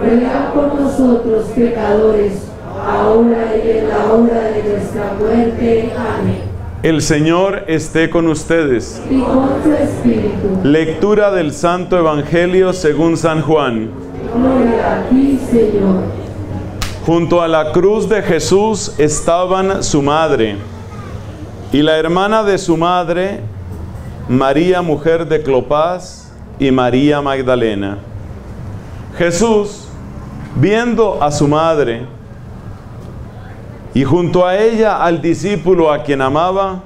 ruega por nosotros pecadores, ahora y en la hora de nuestra muerte. Amén. El Señor esté con ustedes. Y con tu espíritu. Lectura del Santo Evangelio según San Juan. Gloria a ti, Señor. Junto a la cruz de Jesús estaban su madre y la hermana de su madre, María, mujer de Cleofás, y María Magdalena. Jesús, viendo a su madre y junto a ella al discípulo a quien amaba,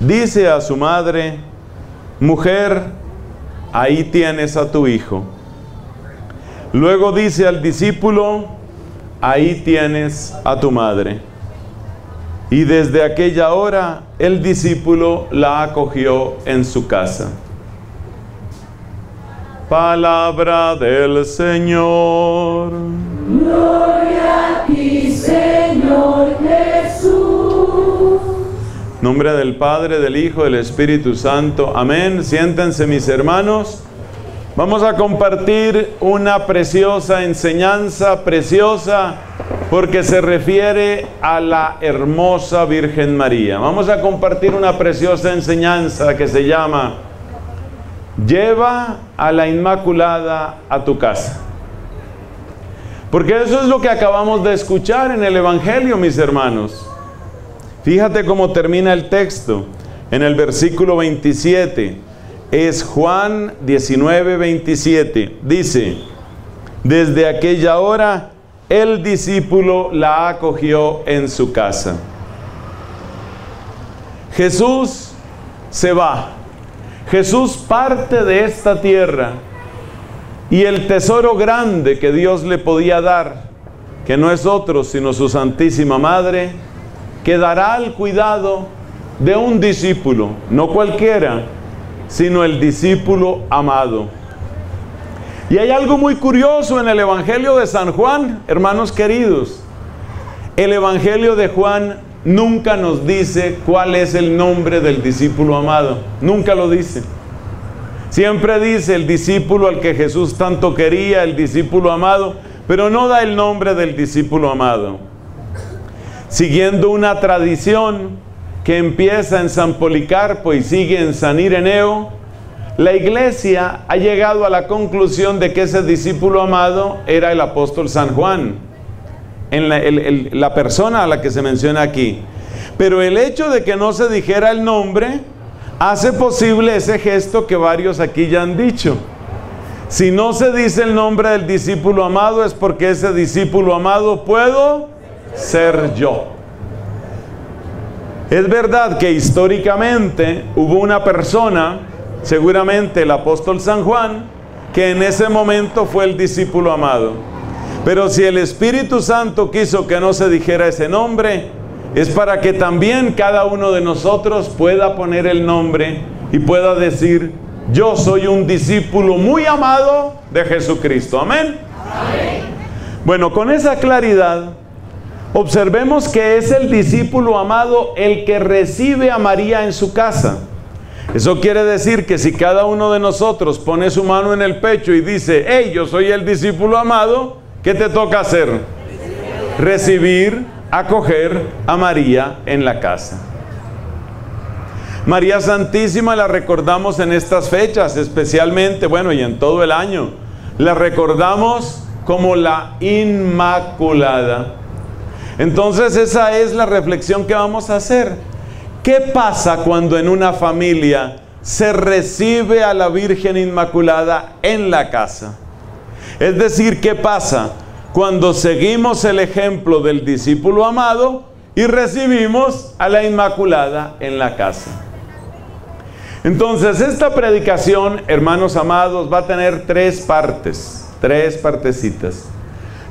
dice a su madre: «Mujer, ahí tienes a tu hijo». Luego dice al discípulo: «Ahí tienes a tu madre». Y desde aquella hora el discípulo la acogió en su casa. Palabra del Señor. Gloria a ti, Señor Jesús. En nombre del Padre, del Hijo, del Espíritu Santo. Amén. Siéntense, mis hermanos. Vamos a compartir una preciosa enseñanza, preciosa porque se refiere a la hermosa Virgen María. Vamos a compartir una preciosa enseñanza que se llama: lleva a la Inmaculada a tu casa. Porque eso es lo que acabamos de escuchar en el Evangelio, mis hermanos. Fíjate cómo termina el texto en el versículo 27. Es Juan 19:27. Dice: desde aquella hora el discípulo la acogió en su casa. Jesús se va. Jesús parte de esta tierra. Y el tesoro grande que Dios le podía dar, que no es otro sino su Santísima Madre, quedará al cuidado de un discípulo, no cualquiera, sino el discípulo amado. Y hay algo muy curioso en el Evangelio de San Juan, hermanos queridos. El Evangelio de Juan nunca nos dice cuál es el nombre del discípulo amado. Nunca lo dice. Siempre dice el discípulo al que Jesús tanto quería, el discípulo amado, pero no da el nombre del discípulo amado. Siguiendo una tradición que empieza en San Policarpo y sigue en San Ireneo, la Iglesia ha llegado a la conclusión de que ese discípulo amado era el apóstol San Juan, la persona a la que se menciona aquí. Pero el hecho de que no se dijera el nombre hace posible ese gesto que varios aquí ya han dicho. Si no se dice el nombre del discípulo amado es porque ese discípulo amado puedo ser yo. Es verdad que históricamente hubo una persona, seguramente el apóstol San Juan, que en ese momento fue el discípulo amado. Pero si el Espíritu Santo quiso que no se dijera ese nombre, es para que también cada uno de nosotros pueda poner el nombre y pueda decir: yo soy un discípulo muy amado de Jesucristo. Amén. Amén. Bueno, con esa claridad, observemos que es el discípulo amado el que recibe a María en su casa. Eso quiere decir que si cada uno de nosotros pone su mano en el pecho y dice: hey, yo soy el discípulo amado, ¿qué te toca hacer? Recibir, acoger a María en la casa. María Santísima la recordamos en estas fechas especialmente, bueno, y en todo el año. La recordamos como la Inmaculada. Entonces esa es la reflexión que vamos a hacer. ¿Qué pasa cuando en una familia se recibe a la Virgen Inmaculada en la casa? Es decir, ¿qué pasa cuando seguimos el ejemplo del discípulo amado y recibimos a la Inmaculada en la casa? Entonces, esta predicación, hermanos amados, va a tener tres partes, tres partecitas.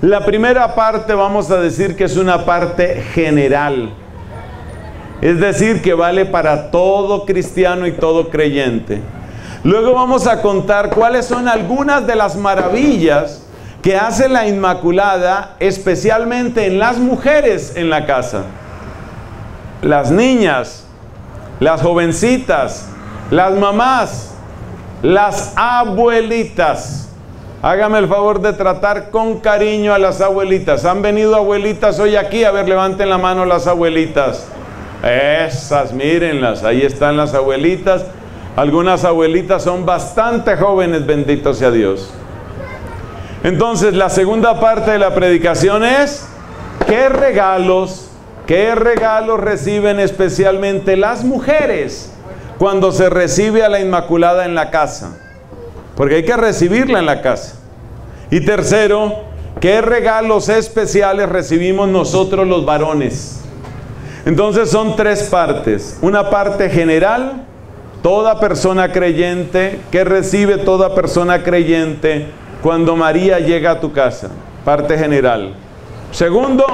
La primera parte vamos a decir que es una parte general, es decir, que vale para todo cristiano y todo creyente. Luego vamos a contar cuáles son algunas de las maravillas que hace la Inmaculada, especialmente en las mujeres en la casa. Las niñas, las jovencitas, las mamás, las abuelitas. Hágame el favor de tratar con cariño a las abuelitas. ¿Han venido abuelitas hoy aquí? A ver, levanten la mano las abuelitas. Esas, mírenlas, ahí están las abuelitas. Algunas abuelitas son bastante jóvenes, bendito sea Dios. Entonces, la segunda parte de la predicación es ¿qué regalos reciben especialmente las mujeres cuando se recibe a la Inmaculada en la casa? Porque hay que recibirla en la casa. Y tercero, ¿qué regalos especiales recibimos nosotros los varones? Entonces son tres partes. Una parte general, toda persona creyente, ¿qué recibe toda persona creyente cuando María llega a tu casa? Parte general. Segundo,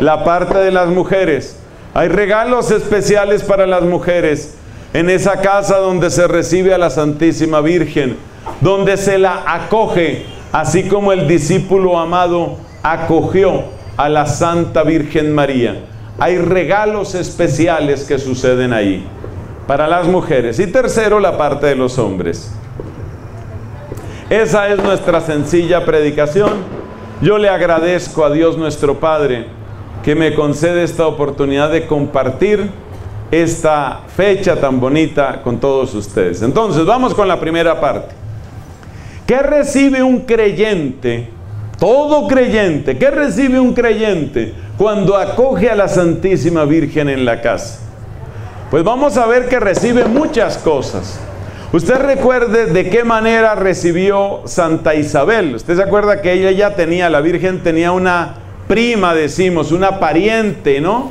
la parte de las mujeres. Hay regalos especiales para las mujeres en esa casa donde se recibe a la Santísima Virgen, donde se la acoge, así como el discípulo amado acogió a la Santa Virgen María. Hay regalos especiales que suceden ahí para las mujeres. Y tercero, la parte de los hombres. Esa es nuestra sencilla predicación. Yo le agradezco a Dios nuestro Padre que me concede esta oportunidad de compartir esta fecha tan bonita con todos ustedes. Entonces, vamos con la primera parte. ¿Qué recibe un creyente? Todo creyente. ¿Qué recibe un creyente cuando acoge a la Santísima Virgen en la casa? Pues vamos a ver que recibe muchas cosas. Usted recuerde de qué manera recibió Santa Isabel. Usted se acuerda que ella ya tenía, la Virgen tenía una prima, decimos, una pariente, ¿no?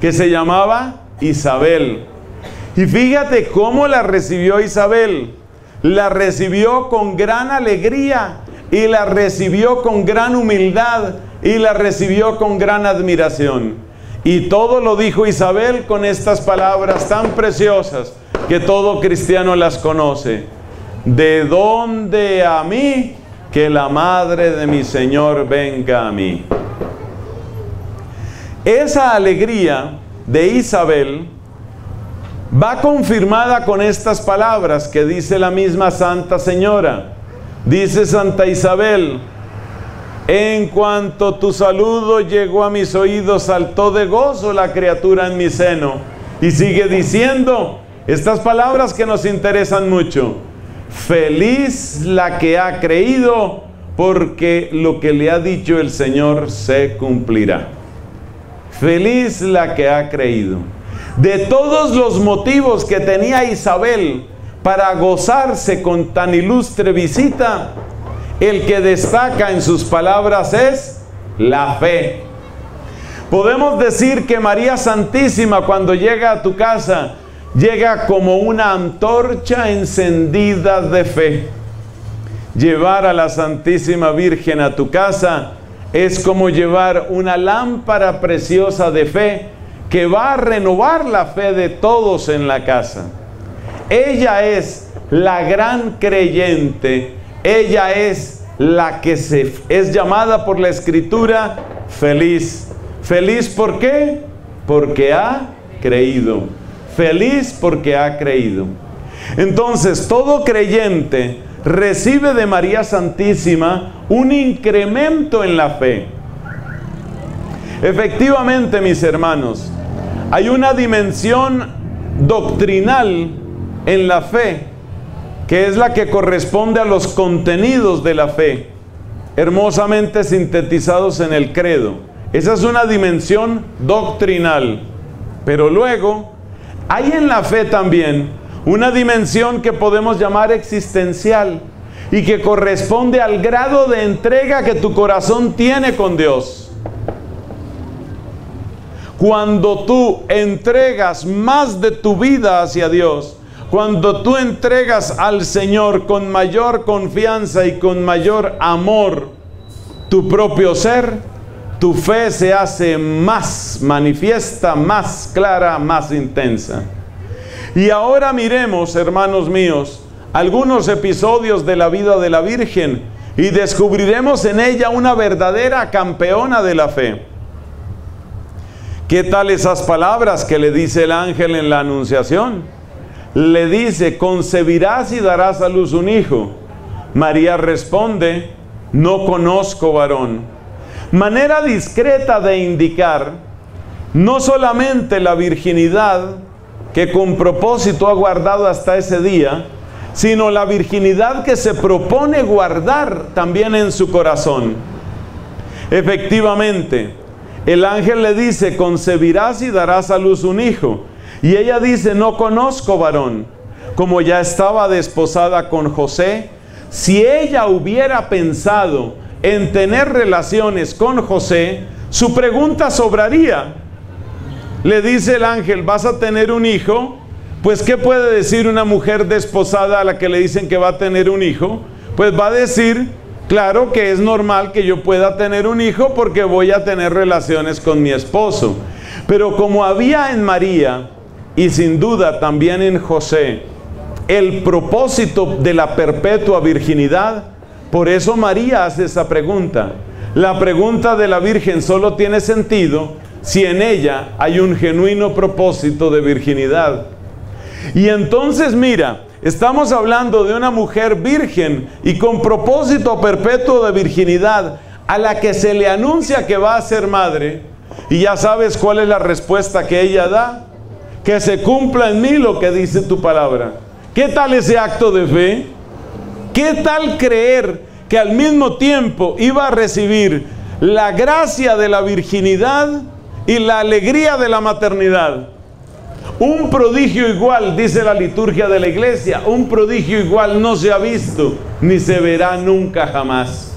Que se llamaba Isabel. Y fíjate cómo la recibió Isabel. La recibió con gran alegría, y la recibió con gran humildad, y la recibió con gran admiración. Y todo lo dijo Isabel con estas palabras tan preciosas que todo cristiano las conoce: ¿de dónde a mí que la madre de mi Señor venga a mí? Esa alegría de Isabel va confirmada con estas palabras que dice la misma Santa Señora. Dice Santa Isabel: en cuanto tu saludo llegó a mis oídos, saltó de gozo la criatura en mi seno. Y sigue diciendo estas palabras que nos interesan mucho: feliz la que ha creído, porque lo que le ha dicho el Señor se cumplirá. Feliz la que ha creído. De todos los motivos que tenía Isabel para gozarse con tan ilustre visita, el que destaca en sus palabras es la fe. Podemos decir que María Santísima, cuando llega a tu casa, llega como una antorcha encendida de fe. Llevar a la Santísima Virgen a tu casa es como llevar una lámpara preciosa de fe que va a renovar la fe de todos en la casa. Ella es la gran creyente. Ella es la que es llamada por la Escritura feliz. ¿Feliz por qué? Porque ha creído. Feliz porque ha creído. Entonces, todo creyente recibe de María Santísima un incremento en la fe. Efectivamente, mis hermanos, hay una dimensión doctrinal en la fe, que es la que corresponde a los contenidos de la fe. hermosamente sintetizados en el credo. Esa es una dimensión doctrinal. Pero luego, hay en la fe también una dimensión que podemos llamar existencial y que corresponde al grado de entrega que tu corazón tiene con Dios. Cuando tú entregas más de tu vida hacia Dios, cuando tú entregas al Señor con mayor confianza y con mayor amor tu propio ser, tu fe se hace más manifiesta, más clara, más intensa. Y ahora miremos, hermanos míos, algunos episodios de la vida de la Virgen y descubriremos en ella una verdadera campeona de la fe. ¿Qué tal esas palabras que le dice el ángel en la Anunciación? Le dice: concebirás y darás a luz un hijo. María responde: no conozco varón. Manera discreta de indicar no solamente la virginidad que con propósito ha guardado hasta ese día, sino la virginidad que se propone guardar también en su corazón. Efectivamente, el ángel le dice: concebirás y darás a luz un hijo. Y ella dice: no conozco varón. Como ya estaba desposada con José, si ella hubiera pensado en tener relaciones con José, su pregunta sobraría. Le dice el ángel: ¿vas a tener un hijo? Pues ¿qué puede decir una mujer desposada a la que le dicen que va a tener un hijo? Pues va a decir: claro que es normal que yo pueda tener un hijo porque voy a tener relaciones con mi esposo. Pero como había en María, y sin duda también en José, el propósito de la perpetua virginidad, por eso María hace esa pregunta. La pregunta de la Virgen solo tiene sentido si en ella hay un genuino propósito de virginidad. Y entonces mira, estamos hablando de una mujer virgen y con propósito perpetuo de virginidad, a la que se le anuncia que va a ser madre, y ya sabes cuál es la respuesta que ella da: que se cumpla en mí lo que dice tu palabra. ¿Qué tal ese acto de fe? ¿Qué tal creer que al mismo tiempo iba a recibir la gracia de la virginidad y la alegría de la maternidad? Un prodigio igual, dice la liturgia de la iglesia, un prodigio igual no se ha visto, ni se verá nunca jamás.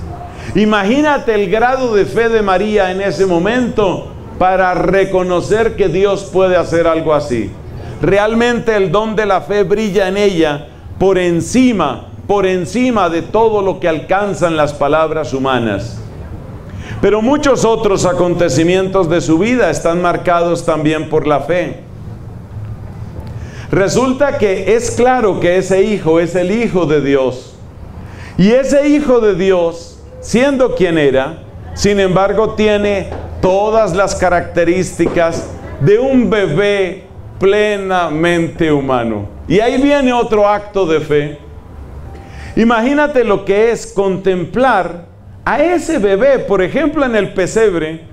Imagínate el grado de fe de María en ese momento, para reconocer que Dios puede hacer algo así. Realmente el don de la fe brilla en ella por encima de todo lo que alcanzan las palabras humanas. Pero muchos otros acontecimientos de su vida están marcados también por la fe. Resulta que es claro que ese hijo es el Hijo de Dios. Y ese Hijo de Dios, siendo quien era, sin embargo tiene todas las características de un bebé plenamente humano. Y ahí viene otro acto de fe. Imagínate lo que es contemplar a ese bebé, por ejemplo, en el pesebre.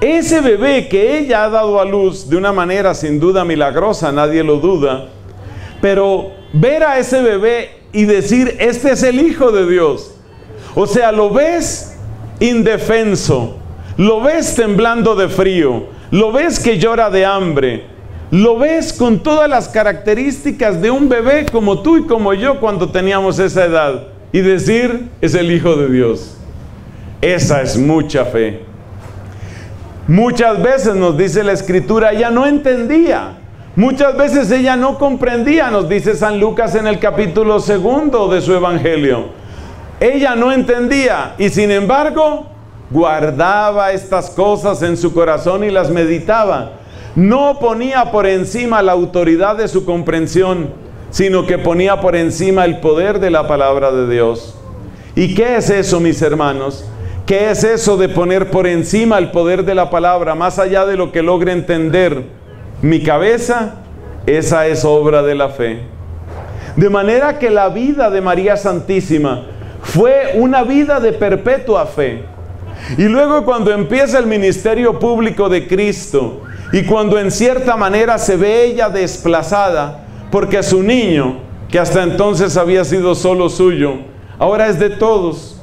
Ese bebé que ella ha dado a luz de una manera sin duda milagrosa, nadie lo duda. Pero ver a ese bebé y decir: este es el Hijo de Dios. O sea, lo ves indefenso. Lo ves temblando de frío, lo ves que llora de hambre, lo ves con todas las características de un bebé como tú y como yo cuando teníamos esa edad, y decir: es el Hijo de Dios. Esa es mucha fe. Muchas veces, nos dice la Escritura, ella no entendía, muchas veces ella no comprendía, nos dice San Lucas en el capítulo 2 de su Evangelio. Ella no entendía y sin embargo guardaba estas cosas en su corazón y las meditaba. No ponía por encima la autoridad de su comprensión, sino que ponía por encima el poder de la palabra de Dios. ¿Y qué es eso, mis hermanos? ¿Qué es eso de poner por encima el poder de la palabra, más allá de lo que logre entender mi cabeza? Esa es obra de la fe. De manera que la vida de María Santísima fue una vida de perpetua fe. Y luego, cuando empieza el ministerio público de Cristo y cuando en cierta manera se ve ella desplazada porque su niño, que hasta entonces había sido solo suyo, ahora es de todos,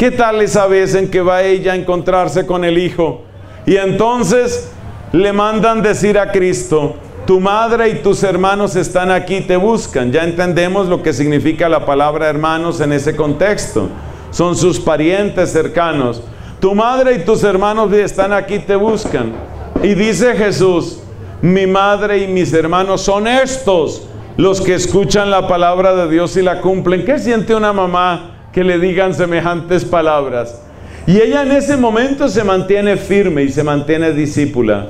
¿Qué tal esa vez en que va ella a encontrarse con el hijo? Y entonces le mandan decir a Cristo: tu madre y tus hermanos están aquí, te buscan. Ya entendemos lo que significa la palabra hermanos en ese contexto. Son sus parientes cercanos. Tu madre y tus hermanos están aquí, te buscan. Y dice Jesús: mi madre y mis hermanos son estos, los que escuchan la palabra de Dios y la cumplen. ¿Qué siente una mamá que le digan semejantes palabras? Y ella en ese momento se mantiene firme y se mantiene discípula.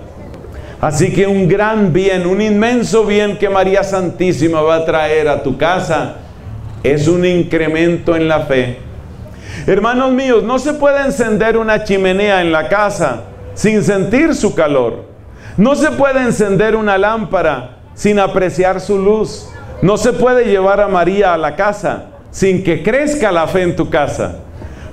Así que un gran bien, un inmenso bien que María Santísima va a traer a tu casa es un incremento en la fe. Hermanos míos, no se puede encender una chimenea en la casa sin sentir su calor. No se puede encender una lámpara sin apreciar su luz. No se puede llevar a María a la casa sin que crezca la fe en tu casa.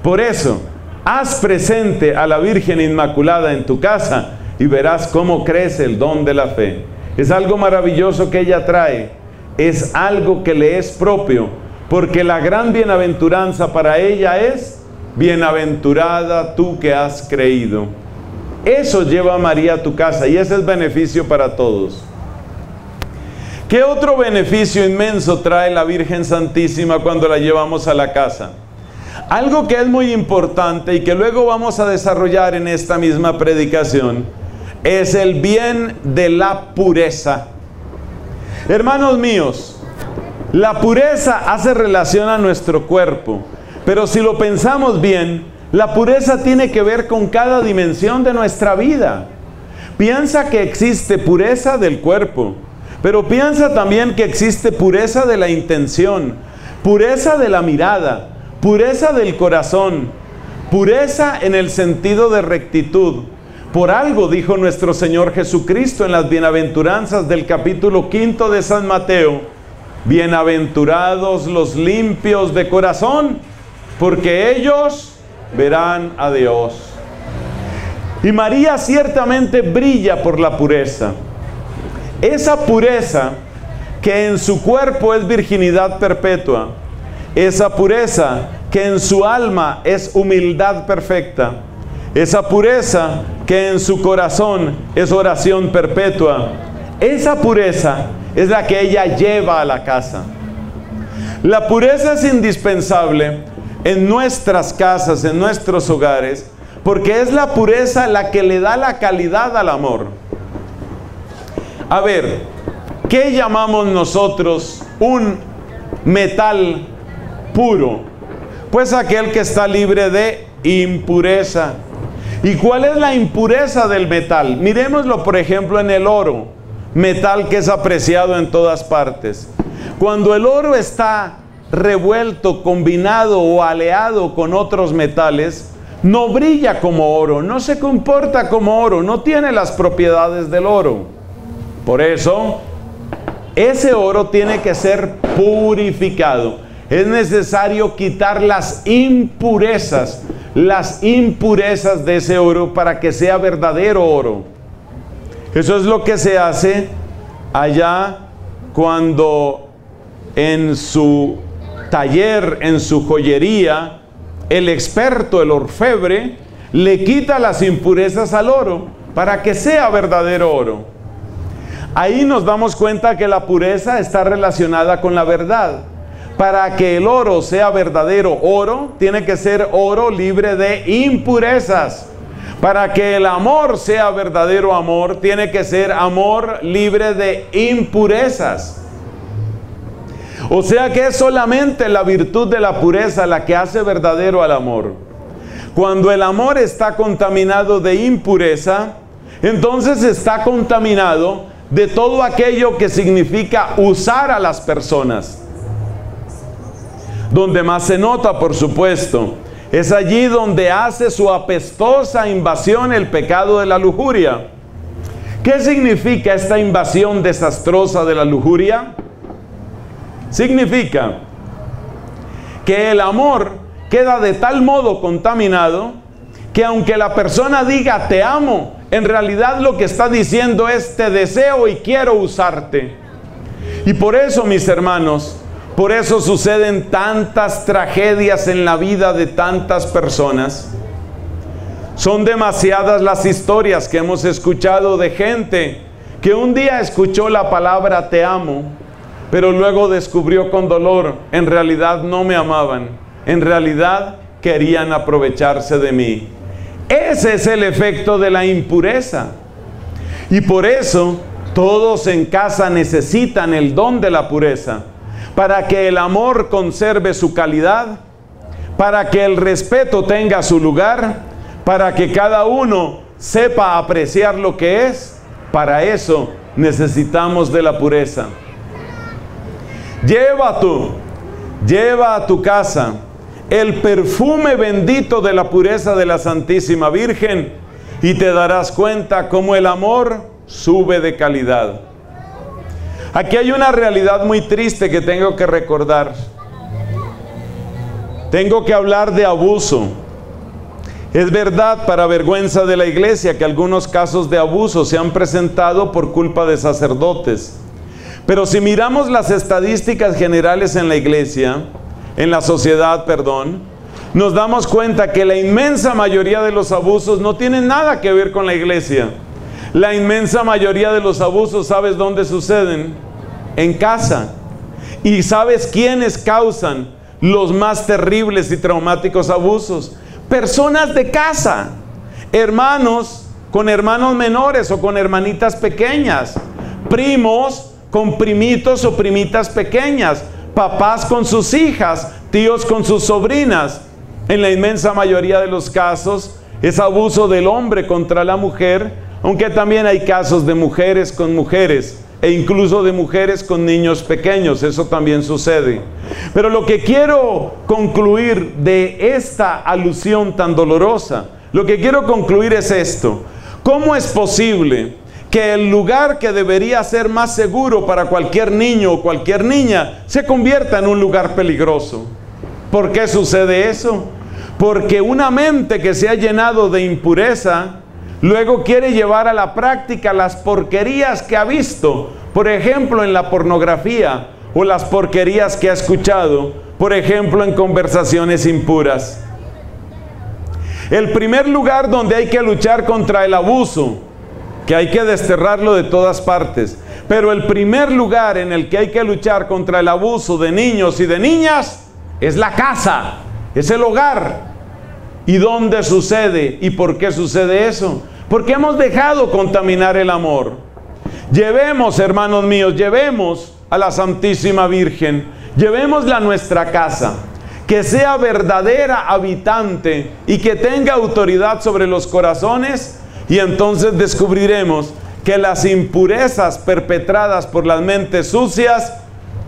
Por eso, haz presente a la Virgen Inmaculada en tu casa y verás cómo crece el don de la fe. Es algo maravilloso que ella trae. Es algo que le es propio, porque la gran bienaventuranza para ella es: bienaventurada tú que has creído. Eso lleva a María a tu casa, y ese es beneficio para todos. ¿Qué otro beneficio inmenso trae la Virgen Santísima cuando la llevamos a la casa? Algo que es muy importante y que luego vamos a desarrollar en esta misma predicación es el bien de la pureza. Hermanos míos, la pureza hace relación a nuestro cuerpo, pero si lo pensamos bien, la pureza tiene que ver con cada dimensión de nuestra vida. Piensa que existe pureza del cuerpo, pero piensa también que existe pureza de la intención, pureza de la mirada, pureza del corazón, pureza en el sentido de rectitud. Por algo dijo nuestro Señor Jesucristo en las bienaventuranzas del capítulo 5 de San Mateo: bienaventurados los limpios de corazón, porque ellos verán a Dios. Y María ciertamente brilla por la pureza. Esa pureza que en su cuerpo es virginidad perpetua, esa pureza que en su alma es humildad perfecta, esa pureza que en su corazón es oración perpetua, esa pureza es la que ella lleva a la casa. La pureza es indispensable en nuestras casas, en nuestros hogares, porque es la pureza la que le da la calidad al amor. A ver, ¿qué llamamos nosotros un metal puro? Pues aquel que está libre de impureza. ¿Y cuál es la impureza del metal? Miremoslo, por ejemplo, en el oro, metal que es apreciado en todas partes. Cuando el oro está revuelto, combinado o aleado con otros metales, no brilla como oro, no se comporta como oro, no tiene las propiedades del oro. Por eso, ese oro tiene que ser purificado. Es necesario quitar las impurezas de ese oro para que sea verdadero oro. Eso es lo que se hace allá cuando en su taller, en su joyería, el experto, el orfebre, le quita las impurezas al oro para que sea verdadero oro. Ahí nos damos cuenta que la pureza está relacionada con la verdad. Para que el oro sea verdadero oro, tiene que ser oro libre de impurezas. Para que el amor sea verdadero amor, tiene que ser amor libre de impurezas. O sea que es solamente la virtud de la pureza la que hace verdadero al amor. Cuando el amor está contaminado de impureza, entonces está contaminado de todo aquello que significa usar a las personas. Donde más se nota, por supuesto, es allí donde hace su apestosa invasión el pecado de la lujuria. ¿Qué significa esta invasión desastrosa de la lujuria? Significa que el amor queda de tal modo contaminado que aunque la persona diga te amo, en realidad lo que está diciendo es te deseo y quiero usarte. Y por eso, mis hermanos, Por eso suceden tantas tragedias en la vida de tantas personas. Son demasiadas las historias que hemos escuchado de gente que un día escuchó la palabra te amo, pero luego descubrió con dolor, en realidad no me amaban, en realidad querían aprovecharse de mí. Ese es el efecto de la impureza. Y por eso todos en casa necesitan el don de la pureza, para que el amor conserve su calidad, para que el respeto tenga su lugar, para que cada uno sepa apreciar lo que es. Para eso necesitamos de la pureza. Lleva a tu casa el perfume bendito de la pureza de la Santísima Virgen y te darás cuenta cómo el amor sube de calidad. Aquí hay una realidad muy triste que tengo que recordar. Tengo que hablar de abuso. Es verdad, para vergüenza de la Iglesia, que algunos casos de abuso se han presentado por culpa de sacerdotes. Pero si miramos las estadísticas generales en la Iglesia, en la sociedad, perdón, nos damos cuenta que la inmensa mayoría de los abusos no tienen nada que ver con la Iglesia. La inmensa mayoría de los abusos, ¿sabes dónde suceden? En casa. ¿Y sabes quiénes causan los más terribles y traumáticos abusos? Personas de casa, hermanos con hermanos menores o con hermanitas pequeñas, primos con primitos o primitas pequeñas, papás con sus hijas, tíos con sus sobrinas. En la inmensa mayoría de los casos es abuso del hombre contra la mujer, aunque también hay casos de mujeres con mujeres e incluso de mujeres con niños pequeños. Eso también sucede. Pero lo que quiero concluir de esta alusión tan dolorosa, lo que quiero concluir es esto. ¿Cómo es posible que el lugar que debería ser más seguro para cualquier niño o cualquier niña se convierta en un lugar peligroso? ¿Por qué sucede eso? Porque una mente que se ha llenado de impureza luego quiere llevar a la práctica las porquerías que ha visto, por ejemplo en la pornografía, o las porquerías que ha escuchado, por ejemplo en conversaciones impuras. El primer lugar donde hay que luchar contra el abuso, que hay que desterrarlo de todas partes, pero el primer lugar en el que hay que luchar contra el abuso de niños y de niñas es la casa, es el hogar. ¿Y dónde sucede? ¿Y por qué sucede eso? Porque hemos dejado contaminar el amor. Llevemos, hermanos míos, llevemos a la Santísima Virgen, llevémosla a nuestra casa, que sea verdadera habitante y que tenga autoridad sobre los corazones, y entonces descubriremos que las impurezas perpetradas por las mentes sucias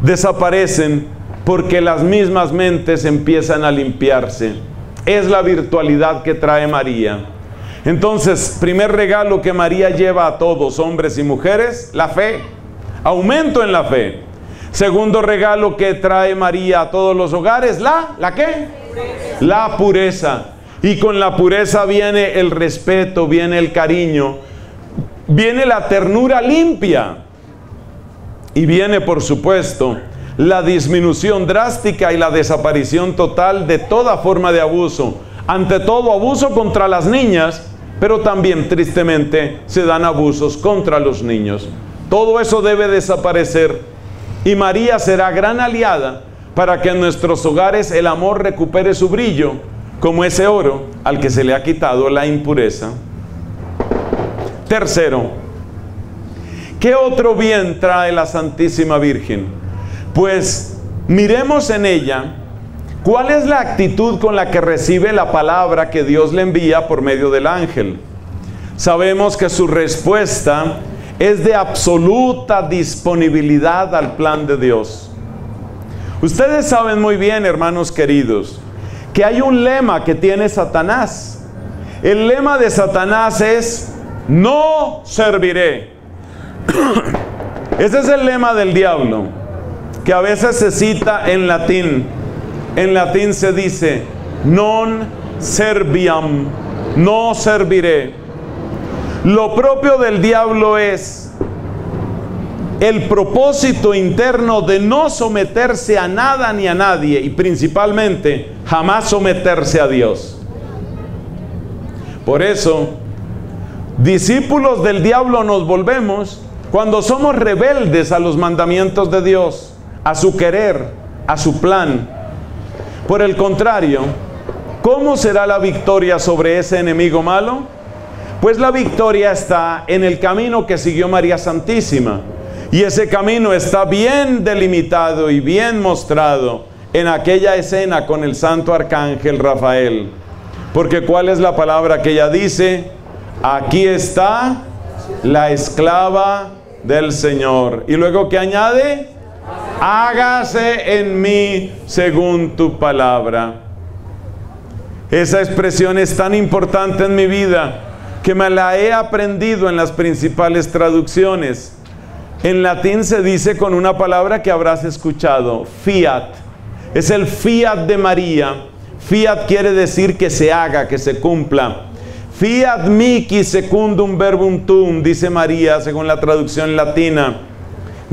desaparecen, porque las mismas mentes empiezan a limpiarse. Es la virtualidad que trae María. Entonces, primer regalo que María lleva a todos, hombres y mujeres, la fe. Aumento en la fe. Segundo regalo que trae María a todos los hogares, ¿la qué? Pureza. La pureza. Y con la pureza viene el respeto, viene el cariño, viene la ternura limpia. Y viene, por supuesto, la disminución drástica y la desaparición total de toda forma de abuso. Ante todo, abuso contra las niñas, pero también, tristemente, se dan abusos contra los niños. Todo eso debe desaparecer, y María será gran aliada para que en nuestros hogares el amor recupere su brillo, como ese oro al que se le ha quitado la impureza. Tercero, ¿qué otro bien trae la Santísima Virgen? Pues miremos en ella cuál es la actitud con la que recibe la palabra que Dios le envía por medio del ángel. Sabemos que su respuesta es de absoluta disponibilidad al plan de Dios. Ustedes saben muy bien, hermanos queridos, que hay un lema que tiene Satanás. El lema de Satanás es: no serviré. Ese es el lema del diablo, que a veces se cita en latín. En latín se dice non serviam, no serviré. Lo propio del diablo es el propósito interno de no someterse a nada ni a nadie, y principalmente jamás someterse a Dios. Por eso, discípulos del diablo nos volvemos cuando somos rebeldes a los mandamientos de Dios, a su querer, a su plan. Por el contrario, ¿cómo será la victoria sobre ese enemigo malo? Pues la victoria está en el camino que siguió María Santísima. Y ese camino está bien delimitado y bien mostrado en aquella escena con el santo arcángel Rafael. Porque ¿cuál es la palabra que ella dice? Aquí está la esclava del Señor. Y luego ¿qué añade? Hágase en mí según tu palabra. Esa expresión es tan importante en mi vida que me la he aprendido en las principales traducciones. En latín se dice con una palabra que habrás escuchado, fiat. Es el fiat de María. Fiat quiere decir que se haga, que se cumpla. Fiat mihi secundum verbum tuum, dice María, según la traducción latina.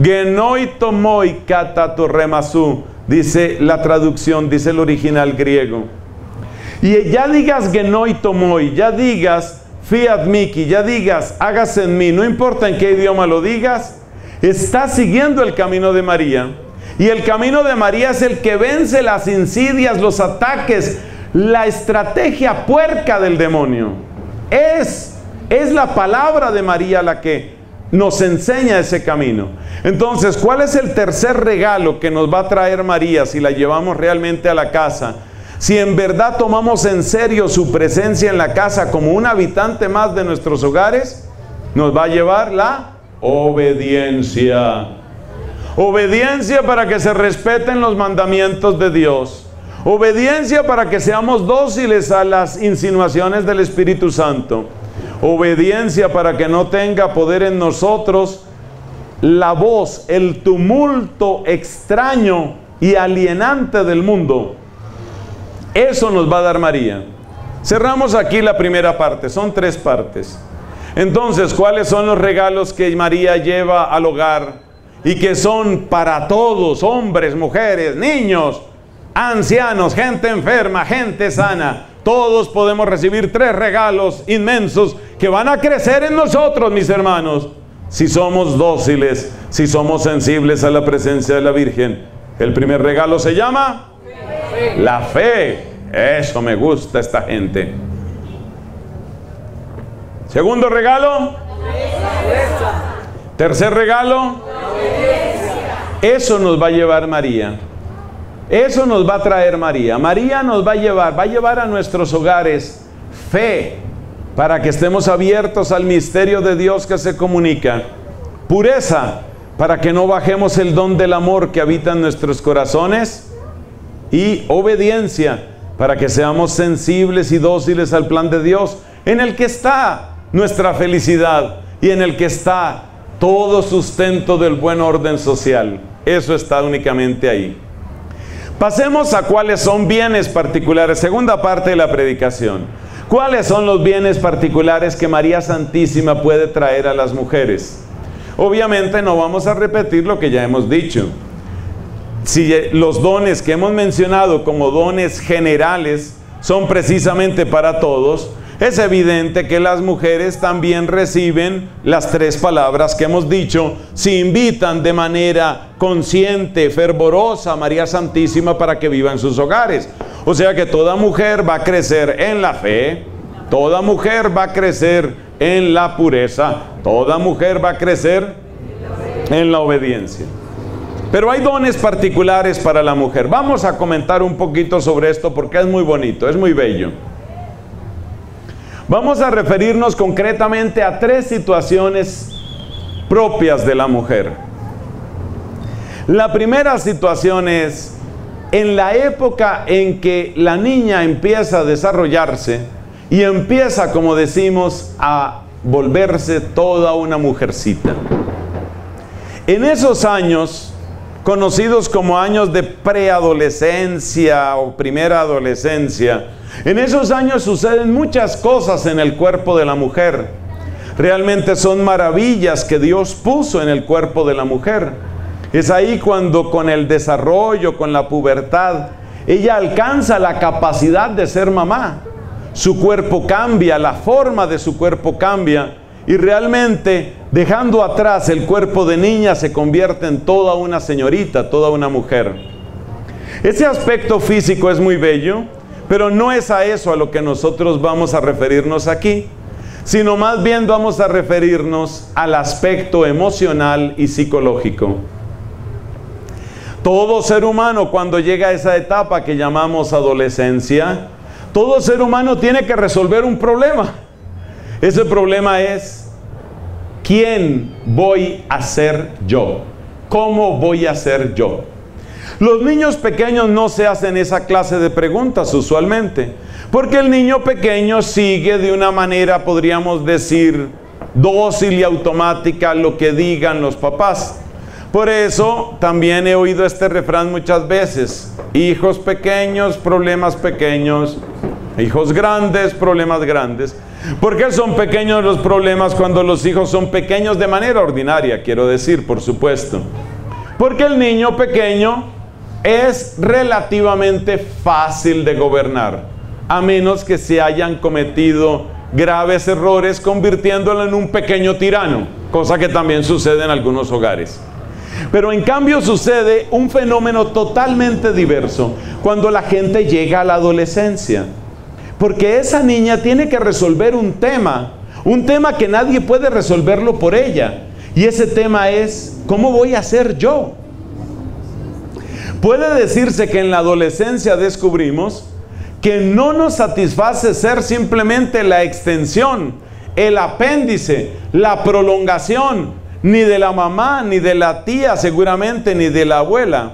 Genoitomoi catatorremasu, dice la traducción, dice el original griego. Y ya digas genoitomoi, ya digas fiat mihi, ya digas hágase en mí, no importa en qué idioma lo digas, estás siguiendo el camino de María. Y el camino de María es el que vence las insidias, los ataques, la estrategia puerca del demonio. Es la palabra de María la que nos enseña ese camino. Entonces, ¿cuál es el tercer regalo que nos va a traer María si la llevamos realmente a la casa? Si en verdad tomamos en serio su presencia en la casa como un habitante más de nuestros hogares, nos va a llevar la obediencia. Obediencia para que se respeten los mandamientos de Dios. Obediencia para que seamos dóciles a las insinuaciones del Espíritu Santo. Obediencia para que no tenga poder en nosotros la voz, el tumulto extraño y alienante del mundo. Eso nos va a dar María. Cerramos aquí la primera parte, son tres partes. Entonces, ¿cuáles son los regalos que María lleva al hogar? Y que son para todos, hombres, mujeres, niños, ancianos, gente enferma, gente sana. Todos podemos recibir tres regalos inmensos que van a crecer en nosotros, mis hermanos, si somos dóciles, si somos sensibles a la presencia de la Virgen. El primer regalo se llama fe. La fe. Eso me gusta esta gente. Segundo regalo. Tercer regalo. Eso nos va a llevar María. Eso nos va a traer María. María nos va a llevar a nuestros hogares fe, para que estemos abiertos al misterio de Dios que se comunica. Pureza, para que no bajemos el don del amor que habita en nuestros corazones. Y obediencia, para que seamos sensibles y dóciles al plan de Dios, en el que está nuestra felicidad y en el que está todo sustento del buen orden social. Eso está únicamente ahí. Pasemos a cuáles son bienes particulares, segunda parte de la predicación. ¿Cuáles son los bienes particulares que María Santísima puede traer a las mujeres? Obviamente no vamos a repetir lo que ya hemos dicho. Si los dones que hemos mencionado como dones generales son precisamente para todos, es evidente que las mujeres también reciben las tres palabras que hemos dicho si invitan de manera consciente, fervorosa a María Santísima para que viva en sus hogares. O sea que toda mujer va a crecer en la fe, toda mujer va a crecer en la pureza, toda mujer va a crecer en la obediencia. Pero hay dones particulares para la mujer. Vamos a comentar un poquito sobre esto porque es muy bonito, es muy bello. Vamos a referirnos concretamente a tres situaciones propias de la mujer. La primera situación es, en la época en que la niña empieza a desarrollarse y empieza, como decimos, a volverse toda una mujercita. En esos años, conocidos como años de preadolescencia o primera adolescencia, en esos años suceden muchas cosas en el cuerpo de la mujer. Realmente son maravillas que Dios puso en el cuerpo de la mujer. Es ahí cuando con el desarrollo, con la pubertad, ella alcanza la capacidad de ser mamá. Su cuerpo cambia, la forma de su cuerpo cambia, y realmente, dejando atrás el cuerpo de niña, se convierte en toda una señorita, toda una mujer. Ese aspecto físico es muy bello, pero no es a eso a lo que nosotros vamos a referirnos aquí, sino más bien vamos a referirnos al aspecto emocional y psicológico. Todo ser humano, cuando llega a esa etapa que llamamos adolescencia, todo ser humano tiene que resolver un problema. Ese problema es: ¿quién voy a ser yo? ¿Cómo voy a ser yo? Los niños pequeños no se hacen esa clase de preguntas usualmente, porque el niño pequeño sigue de una manera, podríamos decir, dócil y automática lo que digan los papás. Por eso también he oído este refrán muchas veces: hijos pequeños, problemas pequeños; hijos grandes, problemas grandes. ¿Por qué son pequeños los problemas cuando los hijos son pequeños de manera ordinaria? Quiero decir, por supuesto. Porque el niño pequeño es relativamente fácil de gobernar, a menos que se hayan cometido graves errores convirtiéndolo en un pequeño tirano, cosa que también sucede en algunos hogares. Pero en cambio sucede un fenómeno totalmente diverso cuando la gente llega a la adolescencia. Porque esa niña tiene que resolver un tema que nadie puede resolverlo por ella. Y ese tema es: ¿cómo voy a ser yo? Puede decirse que en la adolescencia descubrimos que no nos satisface ser simplemente la extensión, el apéndice, la prolongación, ni de la mamá, ni de la tía seguramente, ni de la abuela.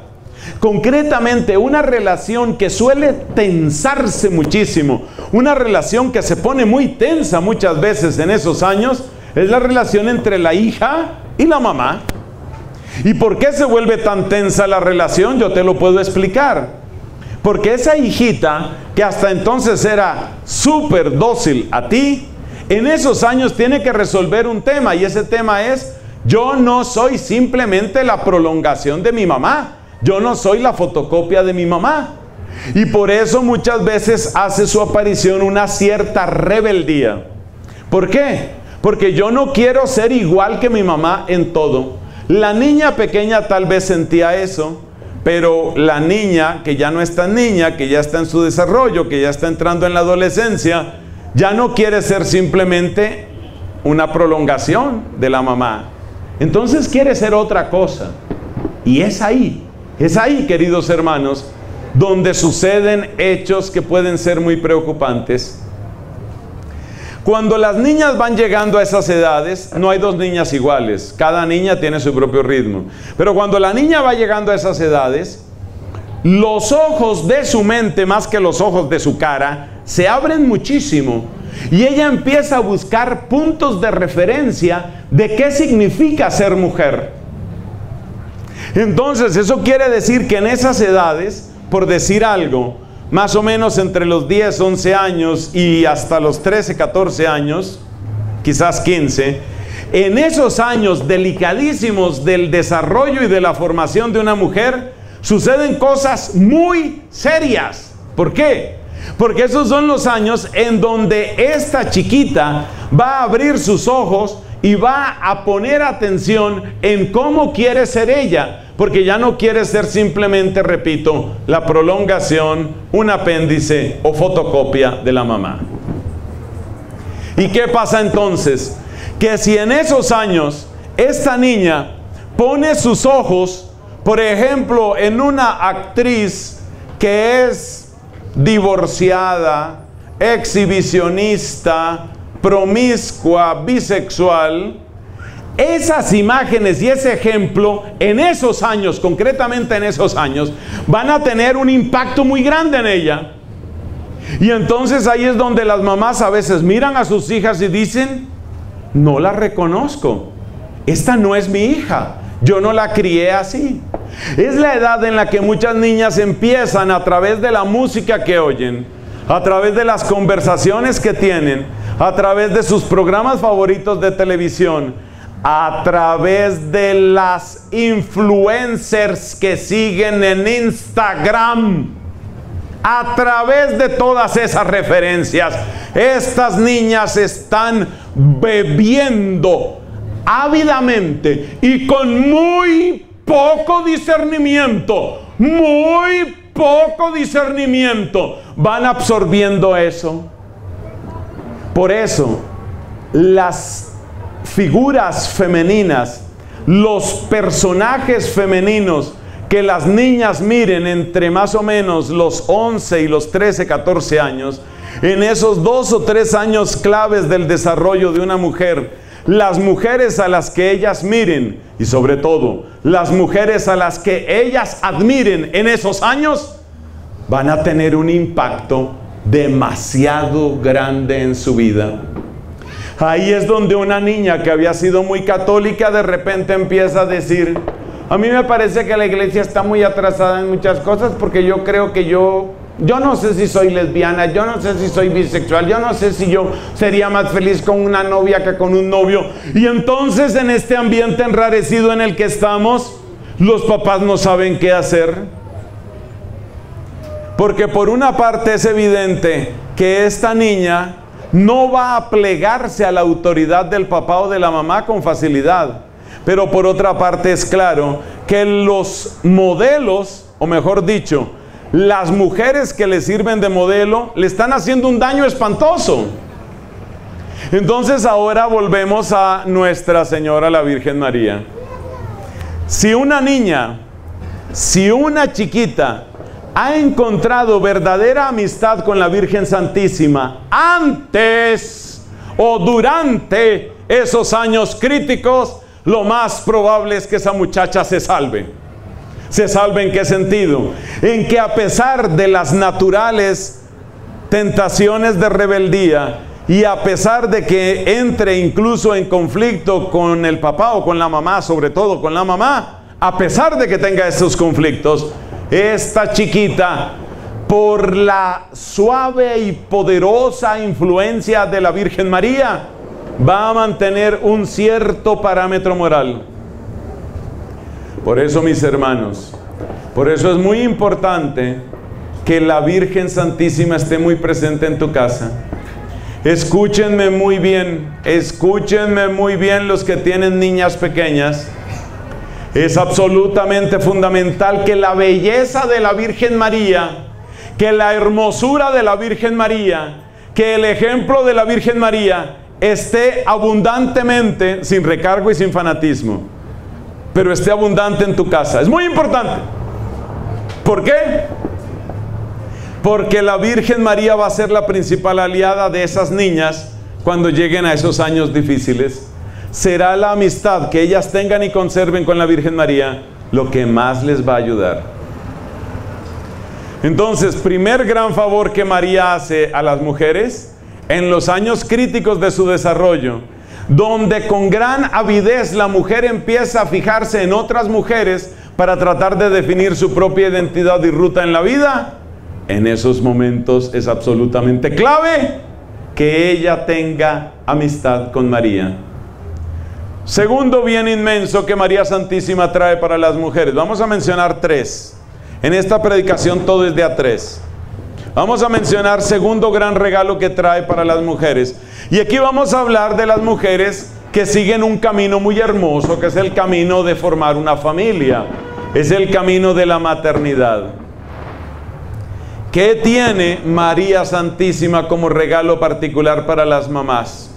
Concretamente, una relación que suele tensarse muchísimo, una relación que se pone muy tensa muchas veces en esos años, es la relación entre la hija y la mamá. ¿Y por qué se vuelve tan tensa la relación? Yo te lo puedo explicar. Porque esa hijita, que hasta entonces era súper dócil a ti, en esos años tiene que resolver un tema, y ese tema es: yo no soy simplemente la prolongación de mi mamá. Yo no soy la fotocopia de mi mamá. Y por eso muchas veces hace su aparición una cierta rebeldía. ¿Por qué? Porque yo no quiero ser igual que mi mamá en todo. La niña pequeña tal vez sentía eso, pero la niña, que ya no es tan niña, que ya está en su desarrollo, que ya está entrando en la adolescencia, ya no quiere ser simplemente una prolongación de la mamá. Entonces quiere ser otra cosa. Y es ahí. Es ahí, queridos hermanos, donde suceden hechos que pueden ser muy preocupantes. Cuando las niñas van llegando a esas edades, no hay dos niñas iguales. Cada niña tiene su propio ritmo. Pero cuando la niña va llegando a esas edades, los ojos de su mente, más que los ojos de su cara, se abren muchísimo. Y ella empieza a buscar puntos de referencia de qué significa ser mujer. Entonces, eso quiere decir que en esas edades, por decir algo, más o menos entre los 10, 11 años y hasta los 13, 14 años, quizás 15, en esos años delicadísimos del desarrollo y de la formación de una mujer, suceden cosas muy serias. ¿Por qué? Porque esos son los años en donde esta chiquita va a abrir sus ojos y va a poner atención en cómo quiere ser ella. Porque ya no quiere ser simplemente, repito, la prolongación, un apéndice o fotocopia de la mamá. ¿Y qué pasa entonces? Que si en esos años esta niña pone sus ojos, por ejemplo, en una actriz que es divorciada, exhibicionista, promiscua, bisexual, esas imágenes y ese ejemplo en esos años, concretamente en esos años, van a tener un impacto muy grande en ella. Y entonces ahí es donde las mamás a veces miran a sus hijas y dicen: no la reconozco, esta no es mi hija, yo no la crié así. Es la edad en la que muchas niñas empiezan, a través de la música que oyen, a través de las conversaciones que tienen, a través de sus programas favoritos de televisión, a través de las influencers que siguen en Instagram, a través de todas esas referencias, estas niñas están bebiendo ávidamente y con muy poco discernimiento, van absorbiendo eso. Por eso, las figuras femeninas, los personajes femeninos que las niñas miren entre más o menos los 11 y los 13, 14 años, en esos 2 o 3 años claves del desarrollo de una mujer, las mujeres a las que ellas miren, y sobre todo, las mujeres a las que ellas admiren en esos años, van a tener un impacto demasiado grande en su vida. Ahí es donde una niña que había sido muy católica de repente empieza a decir: a mí me parece que la iglesia está muy atrasada en muchas cosas, porque yo creo que yo no sé si soy lesbiana, yo no sé si soy bisexual, yo no sé si yo sería más feliz con una novia que con un novio. Y entonces, en este ambiente enrarecido en el que estamos, los papás no saben qué hacer. Porque por una parte es evidente que esta niña no va a plegarse a la autoridad del papá o de la mamá con facilidad. Pero por otra parte es claro que los modelos, o mejor dicho, las mujeres que le sirven de modelo, le están haciendo un daño espantoso. Entonces ahora volvemos a Nuestra Señora la Virgen María. Si una niña, si una chiquita ha encontrado verdadera amistad con la Virgen Santísima antes o durante esos años críticos, lo más probable es que esa muchacha se salve. ¿Se salve en qué sentido? En que a pesar de las naturales tentaciones de rebeldía y a pesar de que entre incluso en conflicto con el papá o con la mamá, sobre todo con la mamá, a pesar de que tenga esos conflictos, esta chiquita, por la suave y poderosa influencia de la Virgen María, va a mantener un cierto parámetro moral. Por eso, mis hermanos, por eso es muy importante que la Virgen Santísima esté muy presente en tu casa. Escúchenme muy bien los que tienen niñas pequeñas. Es absolutamente fundamental que la belleza de la Virgen María, que la hermosura de la Virgen María, que el ejemplo de la Virgen María esté abundantemente, sin recargo y sin fanatismo, pero esté abundante en tu casa. Es muy importante. ¿Por qué? Porque la Virgen María va a ser la principal aliada de esas niñas cuando lleguen a esos años difíciles. Será la amistad que ellas tengan y conserven con la Virgen María lo que más les va a ayudar. Entonces, primer gran favor que María hace a las mujeres en los años críticos de su desarrollo, donde con gran avidez la mujer empieza a fijarse en otras mujeres para tratar de definir su propia identidad y ruta en la vida. En esos momentos es absolutamente clave que ella tenga amistad con María. Segundo bien inmenso que María Santísima trae para las mujeres. Vamos a mencionar 3. En esta predicación todo es de a 3. Vamos a mencionar segundo gran regalo que trae para las mujeres. Y aquí vamos a hablar de las mujeres que siguen un camino muy hermoso, que es el camino de formar una familia. Es el camino de la maternidad. ¿Qué tiene María Santísima como regalo particular para las mamás?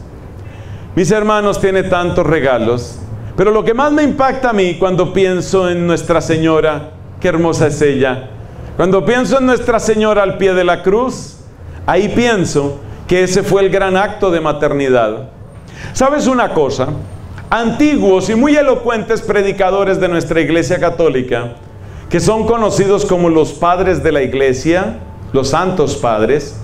Mis hermanos, tiene tantos regalos, pero lo que más me impacta a mí cuando pienso en Nuestra Señora, qué hermosa es ella. Cuando pienso en Nuestra Señora al pie de la cruz, ahí pienso que ese fue el gran acto de maternidad. ¿Sabes una cosa? Antiguos y muy elocuentes predicadores de nuestra Iglesia Católica, que son conocidos como los padres de la Iglesia, los santos padres,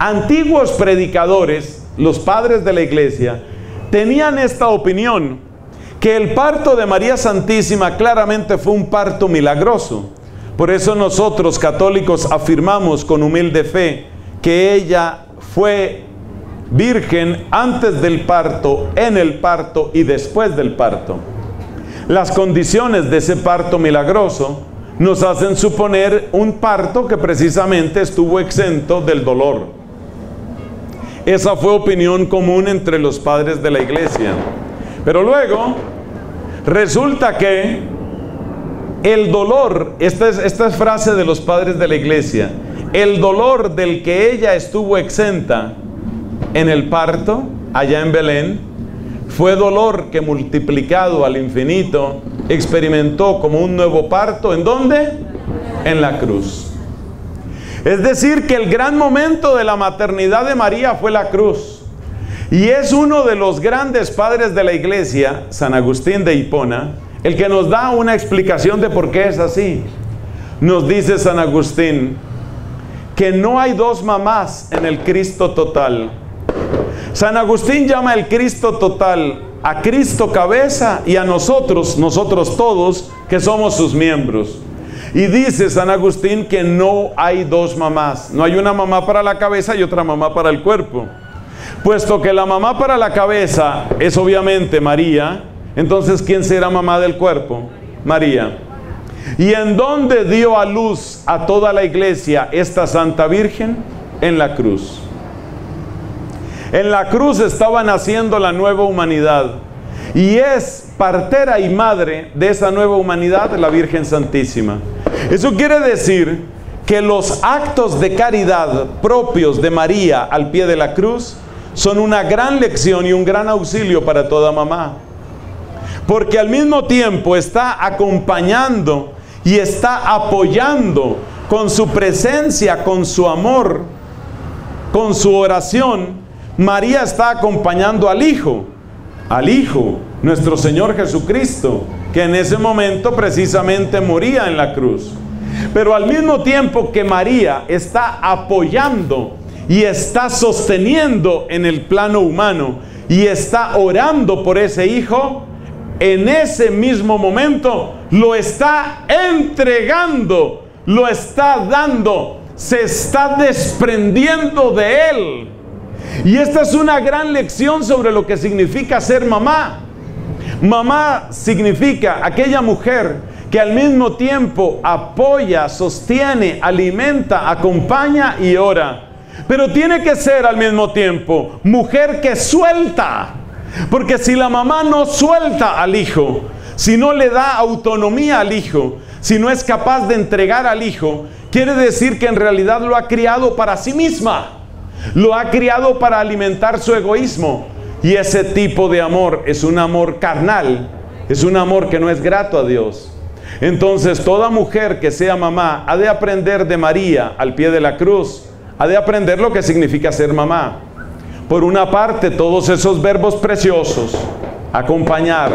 antiguos predicadores, los padres de la Iglesia, tenían esta opinión, que el parto de María Santísima claramente fue un parto milagroso. Por eso nosotros, católicos, afirmamos con humilde fe que ella fue virgen antes del parto, en el parto y después del parto. Las condiciones de ese parto milagroso nos hacen suponer un parto que precisamente estuvo exento del dolor. Esa fue opinión común entre los padres de la iglesia. Pero luego, resulta que el dolor, esta es frase de los padres de la iglesia, el dolor del que ella estuvo exenta en el parto, allá en Belén, fue dolor que multiplicado al infinito, experimentó como un nuevo parto, ¿en dónde? En la cruz. Es decir, que el gran momento de la maternidad de María fue la cruz. Y es uno de los grandes padres de la iglesia, San Agustín de Hipona, el que nos da una explicación de por qué es así. Nos dice San Agustín que no hay dos mamás en el Cristo total. San Agustín llama el Cristo total a Cristo cabeza y a nosotros todos, que somos sus miembros. Y dice San Agustín que no hay dos mamás, no hay una mamá para la cabeza y otra mamá para el cuerpo. Puesto que la mamá para la cabeza es obviamente María, entonces ¿quién será mamá del cuerpo? María. ¿Y en dónde dio a luz a toda la iglesia esta Santa Virgen? En la cruz. En la cruz estaba naciendo la nueva humanidad. Y es partera y madre de esa nueva humanidad, la Virgen Santísima. Eso quiere decir que los actos de caridad propios de María al pie de la cruz son una gran lección y un gran auxilio para toda mamá. Porque al mismo tiempo está acompañando y está apoyando con su presencia, con su amor, con su oración. María está acompañando al Hijo, nuestro Señor Jesucristo, que en ese momento precisamente moría en la cruz. Pero al mismo tiempo que María está apoyando y está sosteniendo en el plano humano y está orando por ese Hijo, en ese mismo momento lo está entregando, lo está dando, se está desprendiendo de él. Y esta es una gran lección sobre lo que significa ser mamá. Mamá significa aquella mujer que al mismo tiempo apoya, sostiene, alimenta, acompaña y ora. Pero tiene que ser al mismo tiempo mujer que suelta. Porque si la mamá no suelta al hijo, si no le da autonomía al hijo, si no es capaz de entregar al hijo, quiere decir que en realidad lo ha criado para sí misma. Lo ha criado para alimentar su egoísmo. Y ese tipo de amor es un amor carnal, es un amor que no es grato a Dios. Entonces toda mujer que sea mamá ha de aprender de María al pie de la cruz, ha de aprender lo que significa ser mamá. Por una parte, todos esos verbos preciosos: acompañar,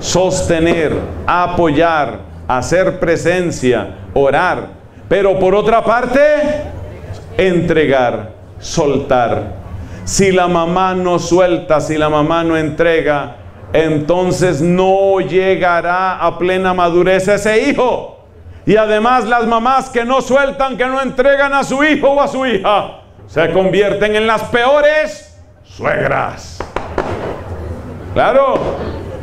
sostener, apoyar, hacer presencia, orar. Pero por otra parte, entregar, soltar. Si la mamá no suelta, si la mamá no entrega, entonces no llegará a plena madurez ese hijo. Y además las mamás que no sueltan, que no entregan a su hijo o a su hija, se convierten en las peores suegras. Claro,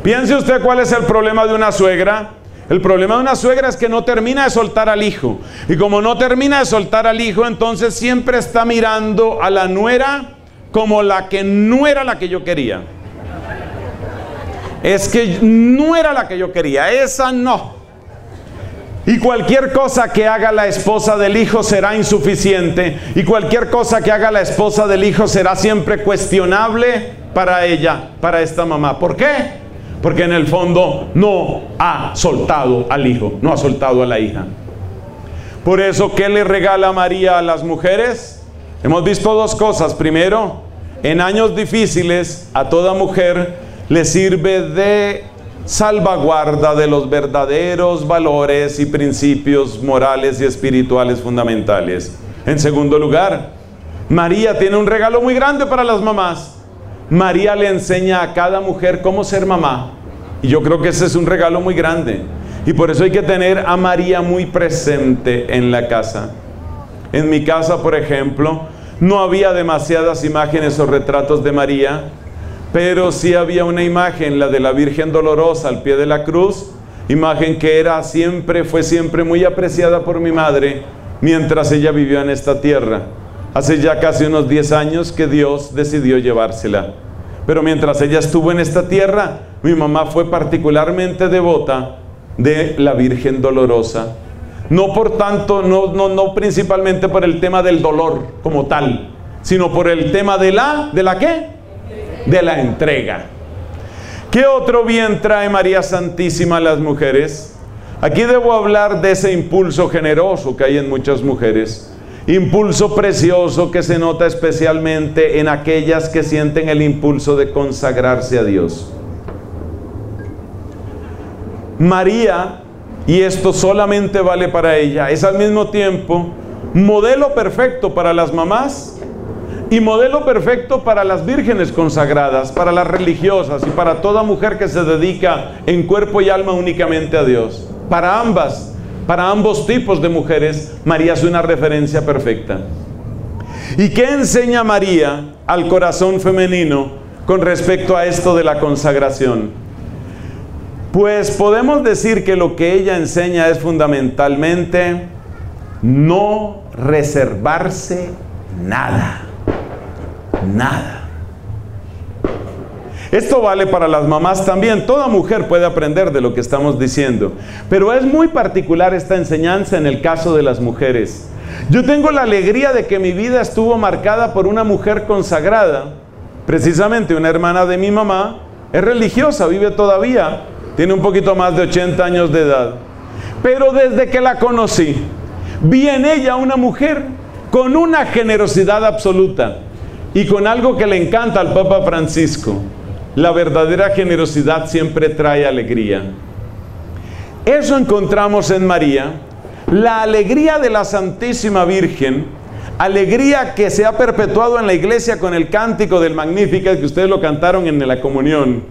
piense usted cuál es el problema de una suegra. El problema de una suegra es que no termina de soltar al hijo. Y como no termina de soltar al hijo, entonces siempre está mirando a la nuera como la que no era la que yo quería. Es que no era la que yo quería, esa no. Y cualquier cosa que haga la esposa del hijo será insuficiente. Y cualquier cosa que haga la esposa del hijo será siempre cuestionable para ella, para esta mamá. ¿Por qué? Porque en el fondo no ha soltado al hijo, no ha soltado a la hija. Por eso, ¿qué le regala María a las mujeres? Hemos visto dos cosas. Primero, en años difíciles a toda mujer le sirve de salvaguarda de los verdaderos valores y principios morales y espirituales fundamentales. En segundo lugar, María tiene un regalo muy grande para las mamás. María le enseña a cada mujer cómo ser mamá. Y yo creo que ese es un regalo muy grande. Y por eso hay que tener a María muy presente en la casa. En mi casa, por ejemplo, No había demasiadas imágenes o retratos de María, pero sí había una imagen, la de la Virgen Dolorosa al pie de la cruz, imagen que fue siempre muy apreciada por mi madre mientras ella vivió en esta tierra. Hace ya casi unos 10 años que Dios decidió llevársela. Pero mientras ella estuvo en esta tierra, mi mamá fue particularmente devota de la Virgen Dolorosa. No por tanto, no principalmente por el tema del dolor como tal, sino por el tema de la entrega. ¿Qué otro bien trae María Santísima a las mujeres? Aquí debo hablar de ese impulso generoso que hay en muchas mujeres. Impulso precioso que se nota especialmente en aquellas que sienten el impulso de consagrarse a Dios. María, y esto solamente vale para ella, es al mismo tiempo modelo perfecto para las mamás y modelo perfecto para las vírgenes consagradas, para las religiosas y para toda mujer que se dedica en cuerpo y alma únicamente a Dios. Para ambas, para ambos tipos de mujeres, María es una referencia perfecta. ¿Y qué enseña María al corazón femenino con respecto a esto de la consagración? Pues podemos decir que lo que ella enseña es fundamentalmente no reservarse nada. Nada. Esto vale para las mamás también. Toda mujer puede aprender de lo que estamos diciendo. Pero es muy particular esta enseñanza en el caso de las mujeres. Yo tengo la alegría de que mi vida estuvo marcada por una mujer consagrada. Precisamente una hermana de mi mamá. Es religiosa, vive todavía. Tiene un poquito más de 80 años de edad. Pero desde que la conocí, vi en ella una mujer con una generosidad absoluta. Y con algo que le encanta al Papa Francisco. La verdadera generosidad siempre trae alegría. Eso encontramos en María, la alegría de la Santísima Virgen, alegría que se ha perpetuado en la iglesia con el cántico del Magnificat, que ustedes lo cantaron en la comunión.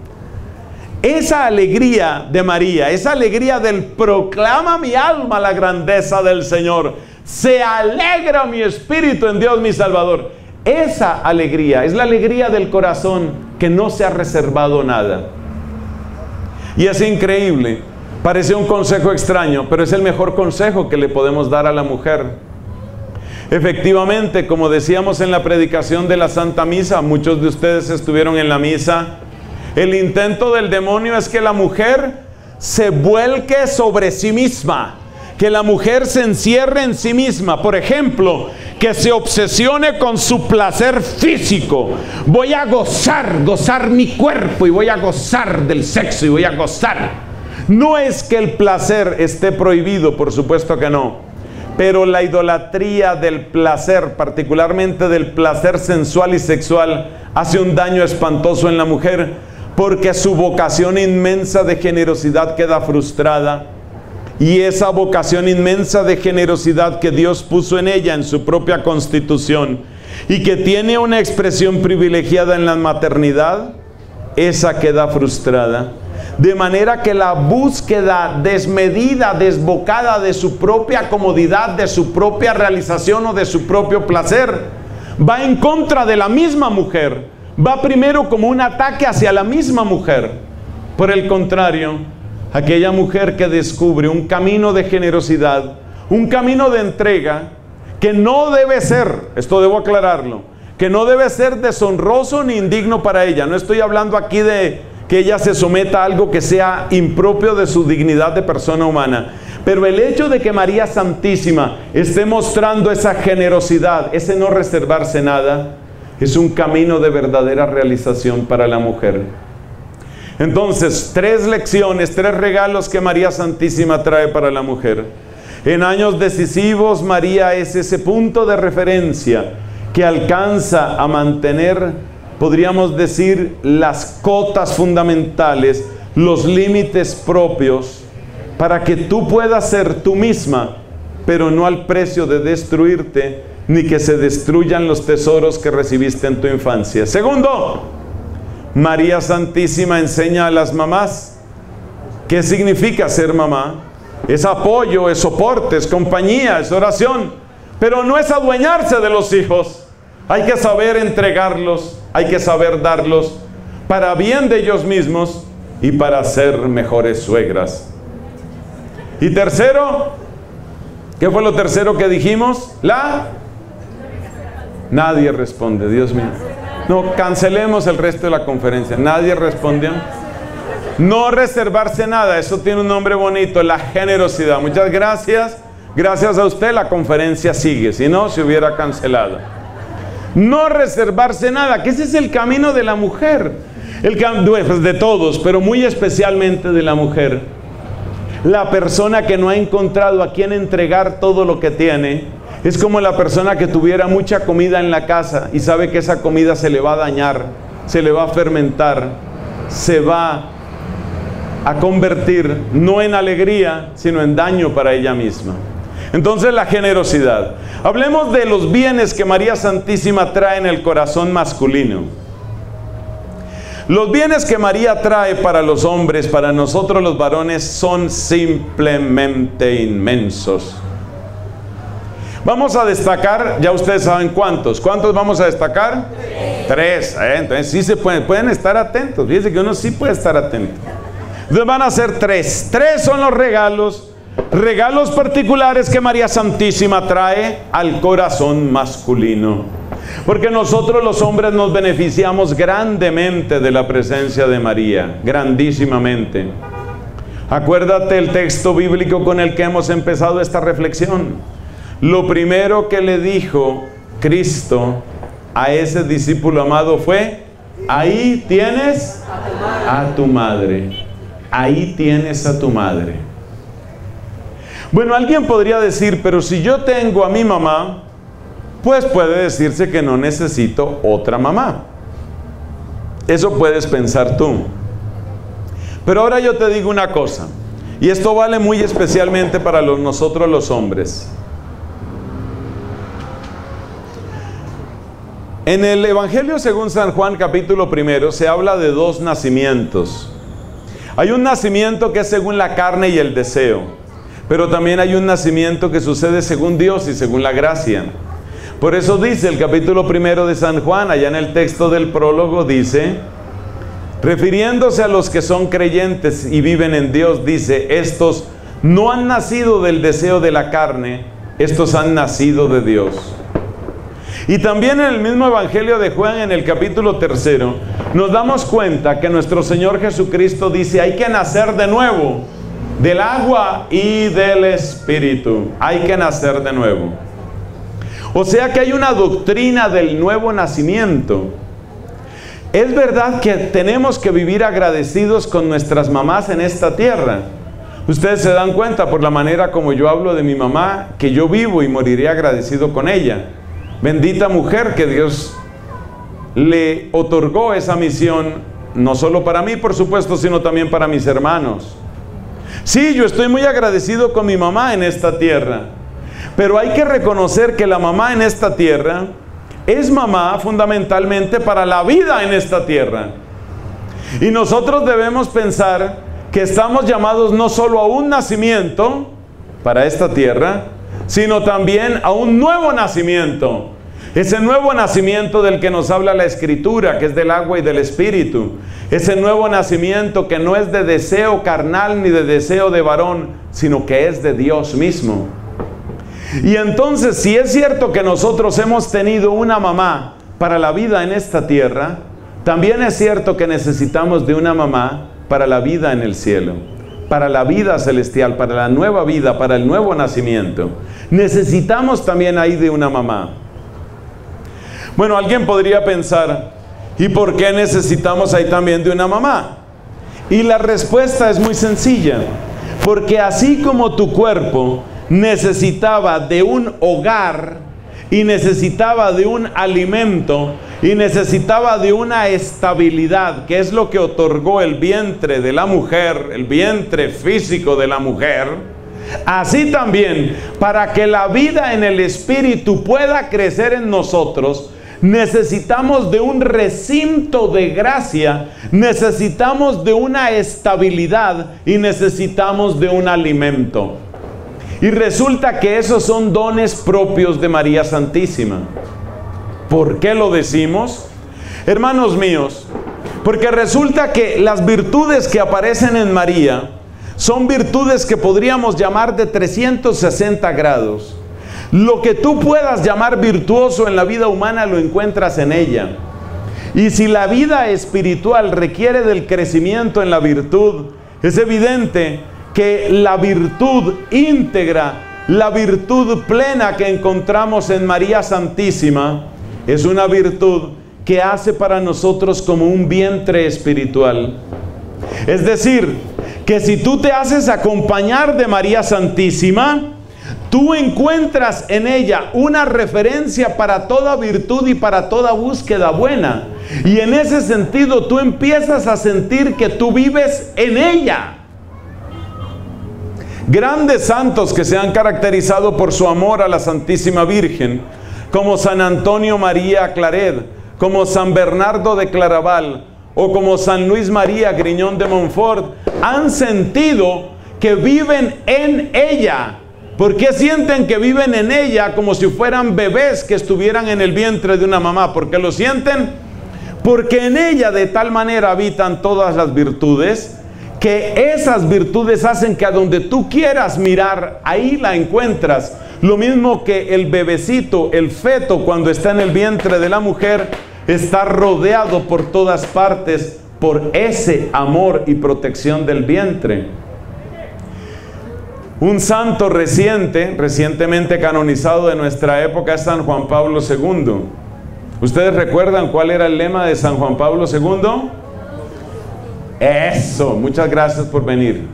Esa alegría de María, esa alegría del proclama mi alma la grandeza del Señor, se alegra mi espíritu en Dios mi Salvador. Esa alegría es la alegría del corazón que no se ha reservado nada. Y es increíble, parece un consejo extraño, pero es el mejor consejo que le podemos dar a la mujer. Efectivamente, como decíamos en la predicación de la Santa Misa, muchos de ustedes estuvieron en la misa, el intento del demonio es que la mujer se vuelque sobre sí misma, que la mujer se encierre en sí misma. Por ejemplo, que se obsesione con su placer físico. Voy a gozar mi cuerpo y voy a gozar del sexo y voy a gozar. No es que el placer esté prohibido, por supuesto que no. Pero la idolatría del placer, particularmente del placer sensual y sexual, hace un daño espantoso en la mujer porque su vocación inmensa de generosidad queda frustrada. Y esa vocación inmensa de generosidad que Dios puso en ella, en su propia constitución, y que tiene una expresión privilegiada en la maternidad, esa queda frustrada. De manera que la búsqueda desmedida, desbocada de su propia comodidad, de su propia realización o de su propio placer, va en contra de la misma mujer. Va primero como un ataque hacia la misma mujer. Por el contrario, aquella mujer que descubre un camino de generosidad, un camino de entrega, que no debe ser, esto debo aclararlo, que no debe ser deshonroso ni indigno para ella. No estoy hablando aquí de que ella se someta a algo que sea impropio de su dignidad de persona humana. Pero el hecho de que María Santísima esté mostrando esa generosidad, ese no reservarse nada, es un camino de verdadera realización para la mujer. Entonces, 3 lecciones, 3 regalos que María Santísima trae para la mujer. En años decisivos, María es ese punto de referencia que alcanza a mantener, podríamos decir, las cotas fundamentales, los límites propios, para que tú puedas ser tú misma, pero no al precio de destruirte, ni que se destruyan los tesoros que recibiste en tu infancia. Segundo, María Santísima enseña a las mamás. ¿Qué significa ser mamá? Es apoyo, es soporte, es compañía, es oración. Pero no es adueñarse de los hijos. Hay que saber entregarlos, hay que saber darlos para bien de ellos mismos y para ser mejores suegras. Y tercero, ¿qué fue lo tercero que dijimos? La... Nadie responde, Dios mío. No, cancelemos el resto de la conferencia. Nadie respondió. No reservarse nada, eso tiene un nombre bonito, la generosidad. Muchas gracias. Gracias a usted la conferencia sigue, si no se hubiera cancelado. No reservarse nada, que ese es el camino de la mujer. El camino de todos, pero muy especialmente de la mujer. La persona que no ha encontrado a quien entregar todo lo que tiene, es como la persona que tuviera mucha comida en la casa y sabe que esa comida se le va a dañar, se le va a fermentar, se va a convertir no en alegría, sino en daño para ella misma. Entonces, la generosidad. Hablemos de los bienes que María Santísima trae en el corazón masculino. Los bienes que María trae para los hombres, para nosotros los varones, son simplemente inmensos. Vamos a destacar, ya ustedes saben cuántos. ¿Cuántos vamos a destacar? Tres. Entonces sí se pueden estar atentos. Fíjense que uno sí puede estar atento. Entonces van a ser tres. Tres son los regalos. Regalos particulares que María Santísima trae al corazón masculino. Porque nosotros los hombres nos beneficiamos grandemente de la presencia de María. Grandísimamente. Acuérdate el texto bíblico con el que hemos empezado esta reflexión. Lo primero que le dijo Cristo a ese discípulo amado fue: ahí tienes a tu madre. Ahí tienes a tu madre. Bueno, alguien podría decir, pero si yo tengo a mi mamá, pues puede decirse que no necesito otra mamá. Eso puedes pensar tú. Pero ahora yo te digo una cosa, y esto vale muy especialmente para nosotros los hombres. En el Evangelio según San Juan, capítulo 1, se habla de dos nacimientos. Hay un nacimiento que es según la carne y el deseo, pero también hay un nacimiento que sucede según Dios y según la gracia. Por eso dice el capítulo 1 de San Juan, allá en el texto del prólogo, dice, refiriéndose a los que son creyentes y viven en Dios, dice, estos no han nacido del deseo de la carne, estos han nacido de Dios. Y también en el mismo Evangelio de Juan, en el capítulo 3, nos damos cuenta que nuestro Señor Jesucristo dice, hay que nacer de nuevo, del agua y del Espíritu. Hay que nacer de nuevo. O sea que hay una doctrina del nuevo nacimiento. Es verdad que tenemos que vivir agradecidos con nuestras mamás en esta tierra. Ustedes se dan cuenta por la manera como yo hablo de mi mamá, que yo vivo y moriré agradecido con ella. Bendita mujer que Dios le otorgó esa misión, no solo para mí, por supuesto, sino también para mis hermanos. Sí, yo estoy muy agradecido con mi mamá en esta tierra, pero hay que reconocer que la mamá en esta tierra es mamá fundamentalmente para la vida en esta tierra. Y nosotros debemos pensar que estamos llamados no solo a un nacimiento para esta tierra, sino también a un nuevo nacimiento. Ese nuevo nacimiento del que nos habla la Escritura, que es del agua y del Espíritu. Ese nuevo nacimiento que no es de deseo carnal ni de deseo de varón, sino que es de Dios mismo. Y entonces, si es cierto que nosotros hemos tenido una mamá para la vida en esta tierra, también es cierto que necesitamos de una mamá para la vida en el cielo, para la vida celestial, para la nueva vida, para el nuevo nacimiento. Necesitamos también ahí de una mamá. Bueno, alguien podría pensar, ¿y por qué necesitamos ahí también de una mamá? Y la respuesta es muy sencilla, porque así como tu cuerpo necesitaba de un hogar, y necesitaba de un alimento, y necesitaba de una estabilidad, que es lo que otorgó el vientre de la mujer, el vientre físico de la mujer, así también, para que la vida en el Espíritu pueda crecer en nosotros, necesitamos de un recinto de gracia, necesitamos de una estabilidad, y necesitamos de un alimento. Y resulta que esos son dones propios de María Santísima. ¿Por qué lo decimos? Hermanos míos, porque resulta que las virtudes que aparecen en María son virtudes que podríamos llamar de 360 grados. Lo que tú puedas llamar virtuoso en la vida humana lo encuentras en ella. Y si la vida espiritual requiere del crecimiento en la virtud, es evidente que la virtud íntegra, la virtud plena que encontramos en María Santísima, es una virtud que hace para nosotros como un vientre espiritual. Es decir, que si tú te haces acompañar de María Santísima, tú encuentras en ella una referencia para toda virtud y para toda búsqueda buena. Y en ese sentido tú empiezas a sentir que tú vives en ella. Grandes santos que se han caracterizado por su amor a la Santísima Virgen, como San Antonio María Claret, como San Bernardo de Claraval o como San Luis María Griñón de Montfort, han sentido que viven en ella. ¿Por qué sienten que viven en ella como si fueran bebés que estuvieran en el vientre de una mamá? ¿Por qué lo sienten? Porque en ella de tal manera habitan todas las virtudes, que esas virtudes hacen que a donde tú quieras mirar, ahí la encuentras. Lo mismo que el bebecito, el feto, cuando está en el vientre de la mujer, está rodeado por todas partes por ese amor y protección del vientre. Un santo recientemente canonizado de nuestra época es San Juan Pablo II. ¿Ustedes recuerdan cuál era el lema de San Juan Pablo II? Eso, muchas gracias por venir.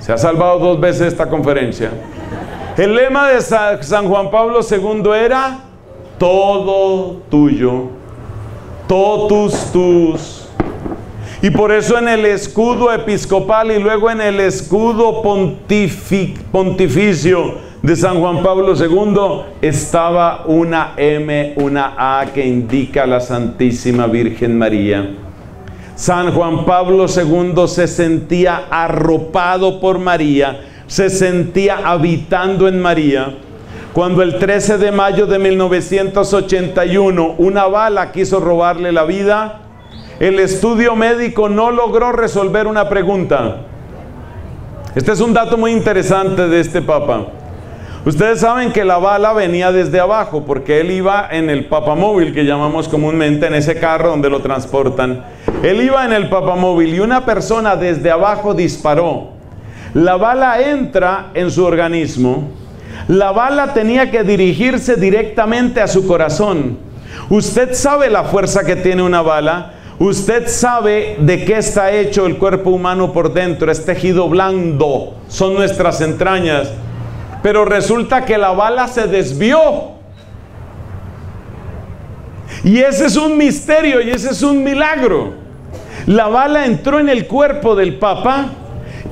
Se ha salvado dos veces esta conferencia. El lema de San Juan Pablo II era: todo tuyo, totus tus. Y por eso en el escudo episcopal y luego en el escudo pontificio de San Juan Pablo II estaba una M, una A que indica a la Santísima Virgen María. San Juan Pablo II se sentía arropado por María, se sentía habitando en María. Cuando el 13 de mayo de 1981 una bala quiso robarle la vida, el estudio médico no logró resolver una pregunta. Este es un dato muy interesante de este Papa. Ustedes saben que la bala venía desde abajo, porque él iba en el papamóvil, que llamamos comúnmente, en ese carro donde lo transportan. Él iba en el papamóvil y una persona desde abajo disparó. La bala entra en su organismo. La bala tenía que dirigirse directamente a su corazón. Usted sabe la fuerza que tiene una bala. Usted sabe de qué está hecho el cuerpo humano por dentro, es tejido blando, son nuestras entrañas. Pero resulta que la bala se desvió. Y ese es un misterio y ese es un milagro. La bala entró en el cuerpo del Papa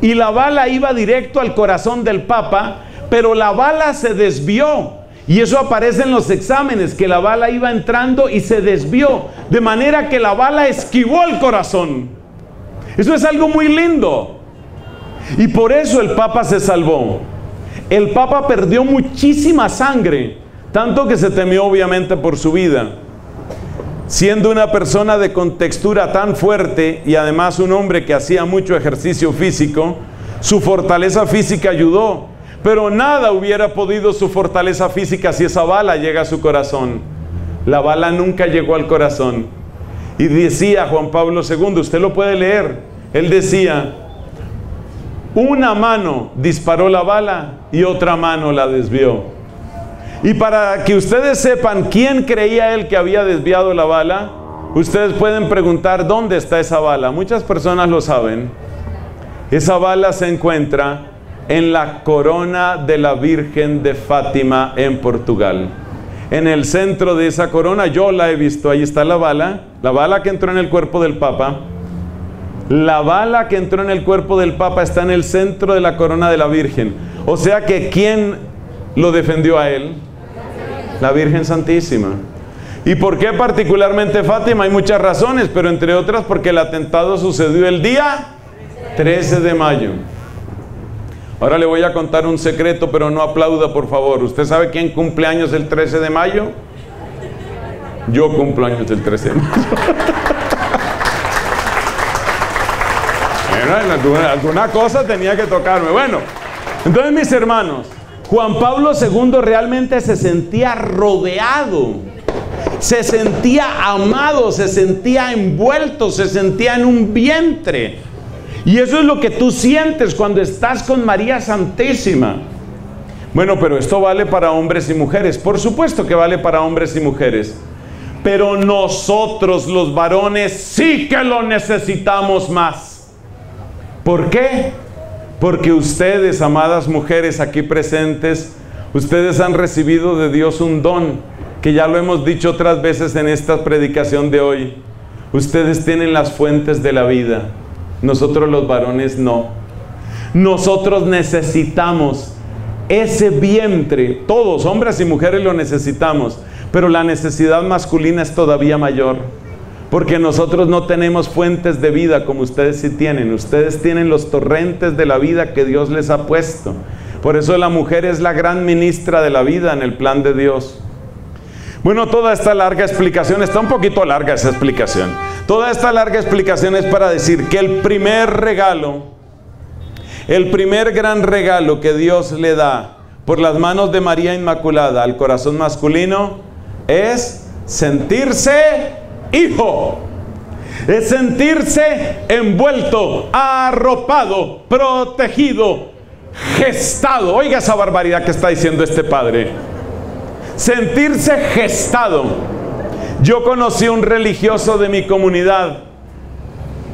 y la bala iba directo al corazón del Papa, pero la bala se desvió. Y eso aparece en los exámenes, que la bala iba entrando y se desvió, de manera que la bala esquivó el corazón. Eso es algo muy lindo. Y por eso el Papa se salvó. El Papa perdió muchísima sangre, tanto que se temió obviamente por su vida. Siendo una persona de contextura tan fuerte y además un hombre que hacía mucho ejercicio físico, su fortaleza física ayudó. Pero nada hubiera podido su fortaleza física si esa bala llega a su corazón. La bala nunca llegó al corazón. Y decía Juan Pablo II, usted lo puede leer, él decía: una mano disparó la bala y otra mano la desvió. Y para que ustedes sepan quién creía él que había desviado la bala, ustedes pueden preguntar dónde está esa bala. Muchas personas lo saben. Esa bala se encuentra en la corona de la Virgen de Fátima en Portugal. En el centro de esa corona, yo la he visto, ahí está la bala que entró en el cuerpo del Papa. La bala que entró en el cuerpo del Papa está en el centro de la corona de la Virgen. O sea que ¿quién lo defendió a él? La Virgen Santísima. ¿Y por qué particularmente Fátima? Hay muchas razones, pero entre otras porque el atentado sucedió el día 13 de mayo. Ahora le voy a contar un secreto, pero no aplauda, por favor. ¿Usted sabe quién cumple años el 13 de mayo? Yo cumplo años del 13 de marzo. Bueno, alguna cosa tenía que tocarme. Bueno, entonces mis hermanos, Juan Pablo II realmente se sentía rodeado, se sentía amado, se sentía envuelto, se sentía en un vientre. Y eso es lo que tú sientes cuando estás con María Santísima. Bueno, pero esto vale para hombres y mujeres. Por supuesto que vale para hombres y mujeres. Pero nosotros los varones sí que lo necesitamos más. ¿Por qué? Porque ustedes, amadas mujeres aquí presentes, ustedes han recibido de Dios un don, que ya lo hemos dicho otras veces en esta predicación de hoy. Ustedes tienen las fuentes de la vida. Nosotros los varones no. Nosotros necesitamos ese vientre. Todos, hombres y mujeres, lo necesitamos. Pero la necesidad masculina es todavía mayor, porque nosotros no tenemos fuentes de vida como ustedes sí tienen. Ustedes tienen los torrentes de la vida que Dios les ha puesto. Por eso la mujer es la gran ministra de la vida en el plan de Dios. Bueno, toda esta larga explicación, está un poquito larga esa explicación. Toda esta larga explicación es para decir que el primer regalo, el primer gran regalo que Dios le da por las manos de María Inmaculada al corazón masculino es sentirse hijo. Es sentirse envuelto, arropado, protegido, gestado. Oiga esa barbaridad que está diciendo este padre. Sentirse gestado. Yo conocí un religioso de mi comunidad,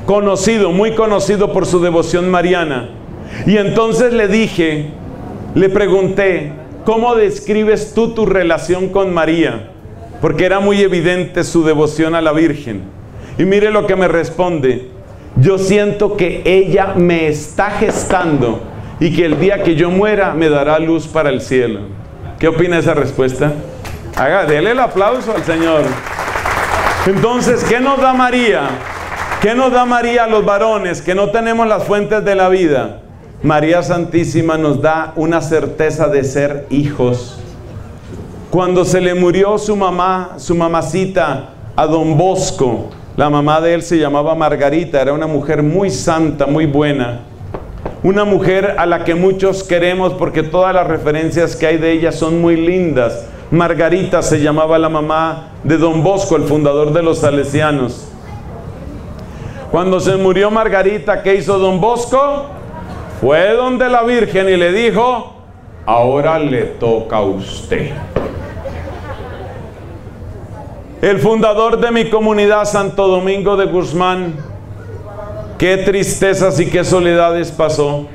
conocido, muy conocido por su devoción mariana. Y entonces le dije, le pregunté, ¿cómo describes tú tu relación con María? Porque era muy evidente su devoción a la Virgen. Y mire lo que me responde: yo siento que ella me está gestando y que el día que yo muera me dará luz para el cielo. ¿Qué opina esa respuesta? Dele el aplauso al Señor. Entonces, ¿qué nos da María? ¿Qué nos da María a los varones que no tenemos las fuentes de la vida? María Santísima nos da una certeza de ser hijos. Cuando se le murió su mamá, su mamacita, a don Bosco, la mamá de él se llamaba Margarita, era una mujer muy santa, muy buena. Una mujer a la que muchos queremos porque todas las referencias que hay de ella son muy lindas. Margarita se llamaba la mamá de don Bosco, el fundador de los salesianos. Cuando se murió Margarita, ¿qué hizo don Bosco? Fue donde la Virgen y le dijo: ahora le toca a usted. El fundador de mi comunidad, Santo Domingo de Guzmán, qué tristezas y qué soledades pasó,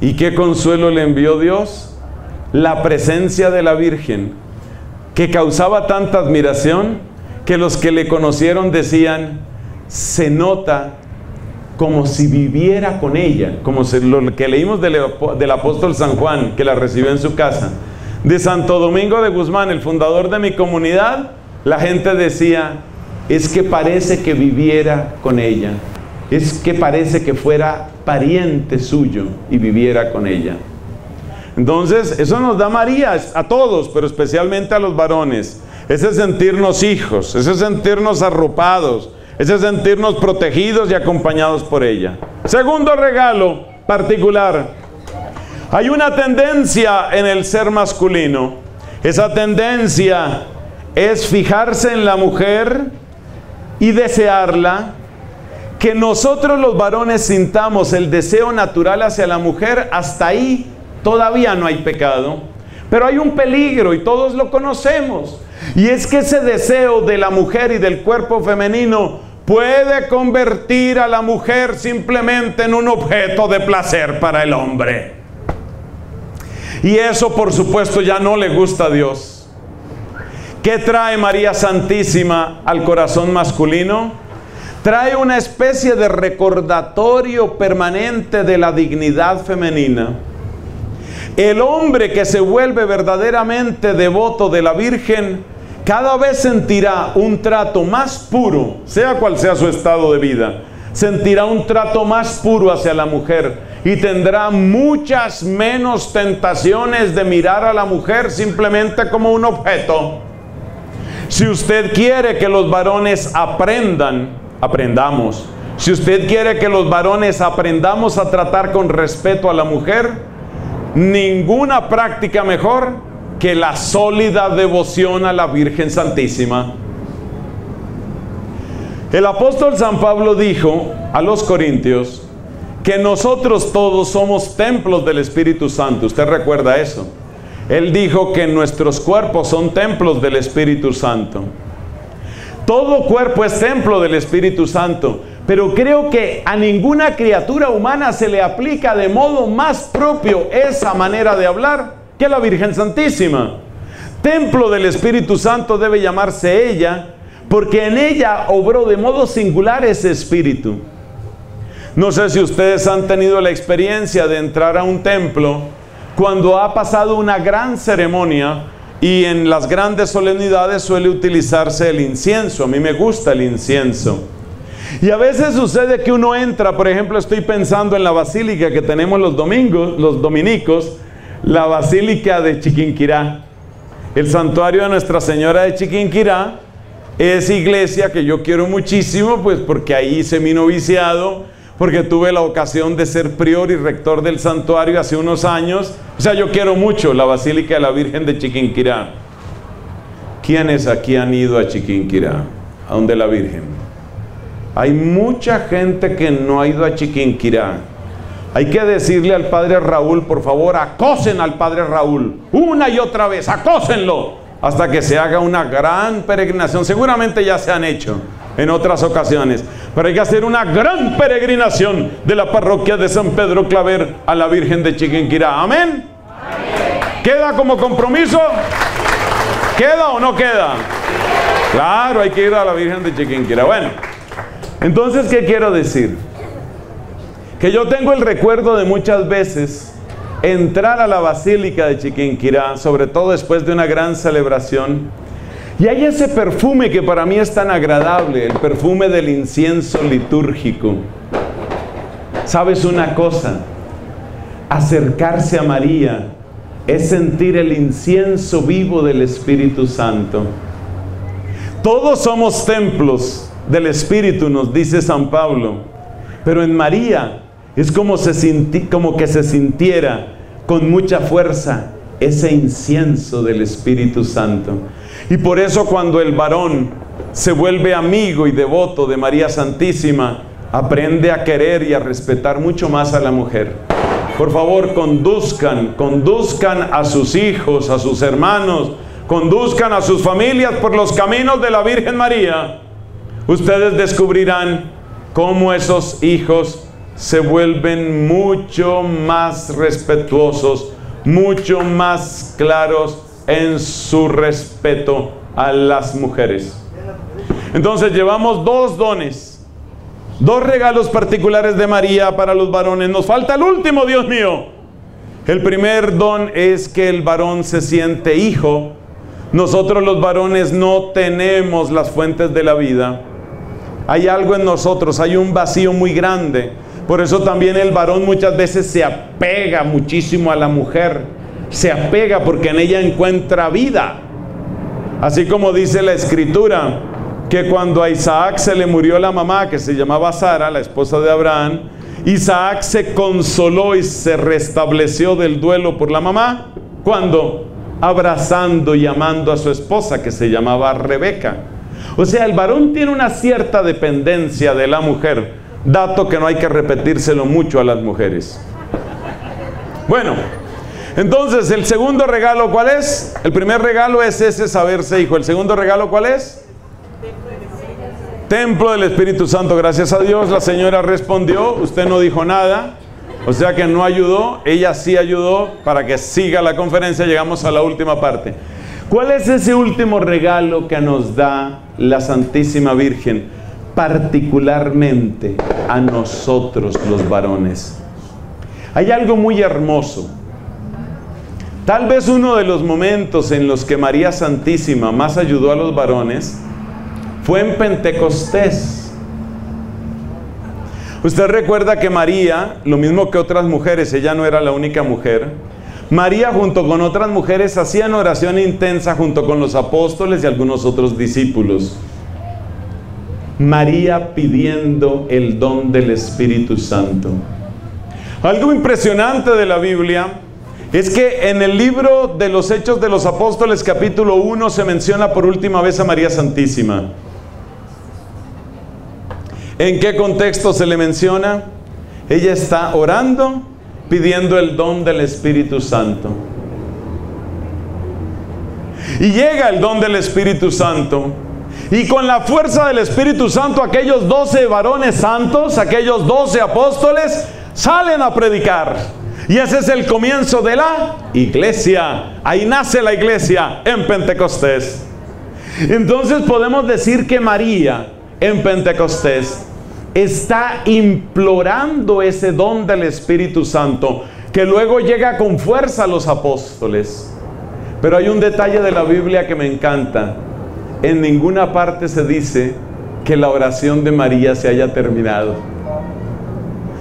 y qué consuelo le envió Dios, la presencia de la Virgen, que causaba tanta admiración que los que le conocieron decían: se nota como si viviera con ella, como lo que leímos del apóstol San Juan, que la recibió en su casa. De Santo Domingo de Guzmán, el fundador de mi comunidad, la gente decía: es que parece que viviera con ella. Es que parece que fuera pariente suyo y viviera con ella. Entonces, eso nos da María a todos, pero especialmente a los varones. Ese sentirnos hijos, ese sentirnos arropados, ese sentirnos protegidos y acompañados por ella. Segundo regalo particular. Hay una tendencia en el ser masculino. Esa tendencia es fijarse en la mujer y desearla. Que nosotros los varones sintamos el deseo natural hacia la mujer, hasta ahí todavía no hay pecado. Pero hay un peligro y todos lo conocemos. Y es que ese deseo de la mujer y del cuerpo femenino puede convertir a la mujer simplemente en un objeto de placer para el hombre. Y eso, por supuesto, ya no le gusta a Dios. ¿Qué trae María Santísima al corazón masculino? Trae una especie de recordatorio permanente de la dignidad femenina. El hombre que se vuelve verdaderamente devoto de la Virgen, cada vez sentirá un trato más puro, sea cual sea su estado de vida, sentirá un trato más puro hacia la mujer y tendrá muchas menos tentaciones de mirar a la mujer simplemente como un objeto, Si usted quiere que los varones aprendan, aprendamos. Si usted quiere que los varones aprendamos a tratar con respeto a la mujer, ninguna práctica mejor que la sólida devoción a la Virgen Santísima. El apóstol San Pablo dijo a los corintios que nosotros todos somos templos del Espíritu Santo. ¿Usted recuerda eso? Él dijo que nuestros cuerpos son templos del Espíritu Santo. Todo cuerpo es templo del Espíritu Santo, pero creo que a ninguna criatura humana se le aplica de modo más propio esa manera de hablar que la Virgen Santísima. Templo del Espíritu Santo debe llamarse ella, porque en ella obró de modo singular ese Espíritu. No sé si ustedes han tenido la experiencia de entrar a un templo cuando ha pasado una gran ceremonia, y en las grandes solemnidades suele utilizarse el incienso. A mí me gusta el incienso. Y a veces sucede que uno entra, por ejemplo, estoy pensando en la basílica que tenemos los domingos, los dominicos, la basílica de Chiquinquirá. El santuario de Nuestra Señora de Chiquinquirá es iglesia que yo quiero muchísimo, pues porque ahí hice mi noviciado, porque tuve la ocasión de ser prior y rector del santuario hace unos años. O sea, yo quiero mucho la Basílica de la Virgen de Chiquinquirá. ¿Quiénes aquí han ido a Chiquinquirá? ¿A dónde la Virgen? Hay mucha gente que no ha ido a Chiquinquirá. Hay que decirle al padre Raúl, por favor, acosen al padre Raúl, una y otra vez, acósenlo, hasta que se haga una gran peregrinación. Seguramente ya se han hecho en otras ocasiones, pero hay que hacer una gran peregrinación de la parroquia de San Pedro Claver a la Virgen de Chiquinquirá. ¿Amén? Amén. ¿Queda como compromiso? ¿Queda o no queda? Claro, hay que ir a la Virgen de Chiquinquirá. Bueno, entonces, ¿qué quiero decir? Que yo tengo el recuerdo de muchas veces entrar a la Basílica de Chiquinquirá, sobre todo después de una gran celebración, y hay ese perfume que para mí es tan agradable, el perfume del incienso litúrgico. ¿Sabes una cosa? Acercarse a María es sentir el incienso vivo del Espíritu Santo. Todos somos templos del Espíritu, nos dice San Pablo, pero en María es como que se sintiera con mucha fuerza ese incienso del Espíritu Santo. Y por eso cuando el varón se vuelve amigo y devoto de María Santísima, aprende a querer y a respetar mucho más a la mujer. Por favor, conduzcan a sus hijos, a sus hermanos, conduzcan a sus familias por los caminos de la Virgen María. Ustedes descubrirán cómo esos hijos se vuelven mucho más respetuosos, mucho más claros en su respeto a las mujeres. Entonces llevamos dos dones, dos regalos particulares de María para los varones. Nos falta el último, Dios mío. El primer don es que el varón se siente hijo. Nosotros los varones no tenemos las fuentes de la vida. Hay algo en nosotros, hay un vacío muy grande. Por eso también el varón muchas veces se apega muchísimo a la mujer. Se apega porque en ella encuentra vida. Así como dice la Escritura, que cuando a Isaac se le murió la mamá, que se llamaba Sara, la esposa de Abraham, Isaac se consoló y se restableció del duelo por la mamá. ¿Cuándo? Abrazando y amando a su esposa, que se llamaba Rebeca. O sea, el varón tiene una cierta dependencia de la mujer. Dato que no hay que repetírselo mucho a las mujeres. Bueno, entonces el segundo regalo, ¿cuál es? El primer regalo es ese, saberse hijo. ¿El segundo regalo cuál es? Templo del Espíritu Santo. Gracias a Dios la señora respondió. Usted no dijo nada, o sea que no ayudó. Ella sí ayudó para que siga la conferencia. Llegamos a la última parte. ¿Cuál es ese último regalo que nos da la Santísima Virgen? Particularmente a nosotros los varones. Hay algo muy hermoso. Tal vez uno de los momentos en los que María Santísima más ayudó a los varones fue en Pentecostés. Usted recuerda que María, lo mismo que otras mujeres, ella no era la única mujer, María junto con otras mujeres hacían oración intensa junto con los apóstoles y algunos otros discípulos. María pidiendo el don del Espíritu Santo. Algo impresionante de la Biblia es que en el libro de los Hechos de los Apóstoles, capítulo 1, se menciona por última vez a María Santísima. ¿En qué contexto se le menciona? Ella está orando, pidiendo el don del Espíritu Santo. Y llega el don del Espíritu Santo. Y con la fuerza del Espíritu Santo, aquellos 12 varones santos, aquellos 12 apóstoles, salen a predicar. Y ese es el comienzo de la iglesia. Ahí nace la iglesia en Pentecostés. Entonces podemos decir que María en Pentecostés está implorando ese don del Espíritu Santo, que luego llega con fuerza a los apóstoles. Pero hay un detalle de la Biblia que me encanta. En ninguna parte se dice que la oración de María se haya terminado.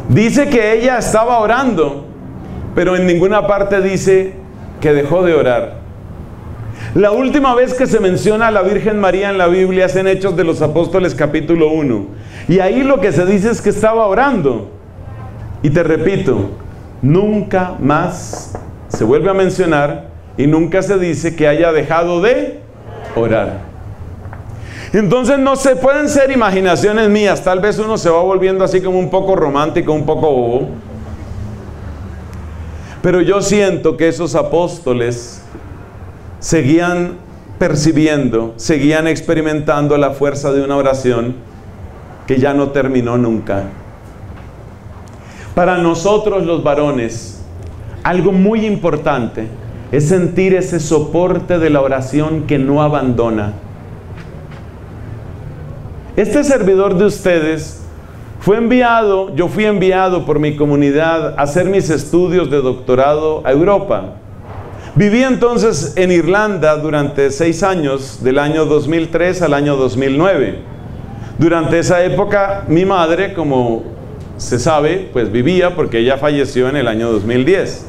Dice que ella estaba orando, pero en ninguna parte dice que dejó de orar. La última vez que se menciona a la Virgen María en la Biblia es en Hechos de los Apóstoles capítulo 1. Y ahí lo que se dice es que estaba orando. Y te repito, nunca más se vuelve a mencionar y nunca se dice que haya dejado de orar. Entonces no se pueden ser imaginaciones mías. Tal vez uno se va volviendo así como un poco romántico, un poco bobo. Pero yo siento que esos apóstoles seguían percibiendo, seguían experimentando la fuerza de una oración que ya no terminó nunca. Para nosotros los varones, algo muy importante es sentir ese soporte de la oración que no abandona. Este servidor de ustedes fue enviado, yo fui enviado por mi comunidad a hacer mis estudios de doctorado a Europa. Viví entonces en Irlanda durante 6 años, del año 2003 al año 2009. Durante esa época, mi madre, como se sabe, pues vivía, porque ella falleció en el año 2010.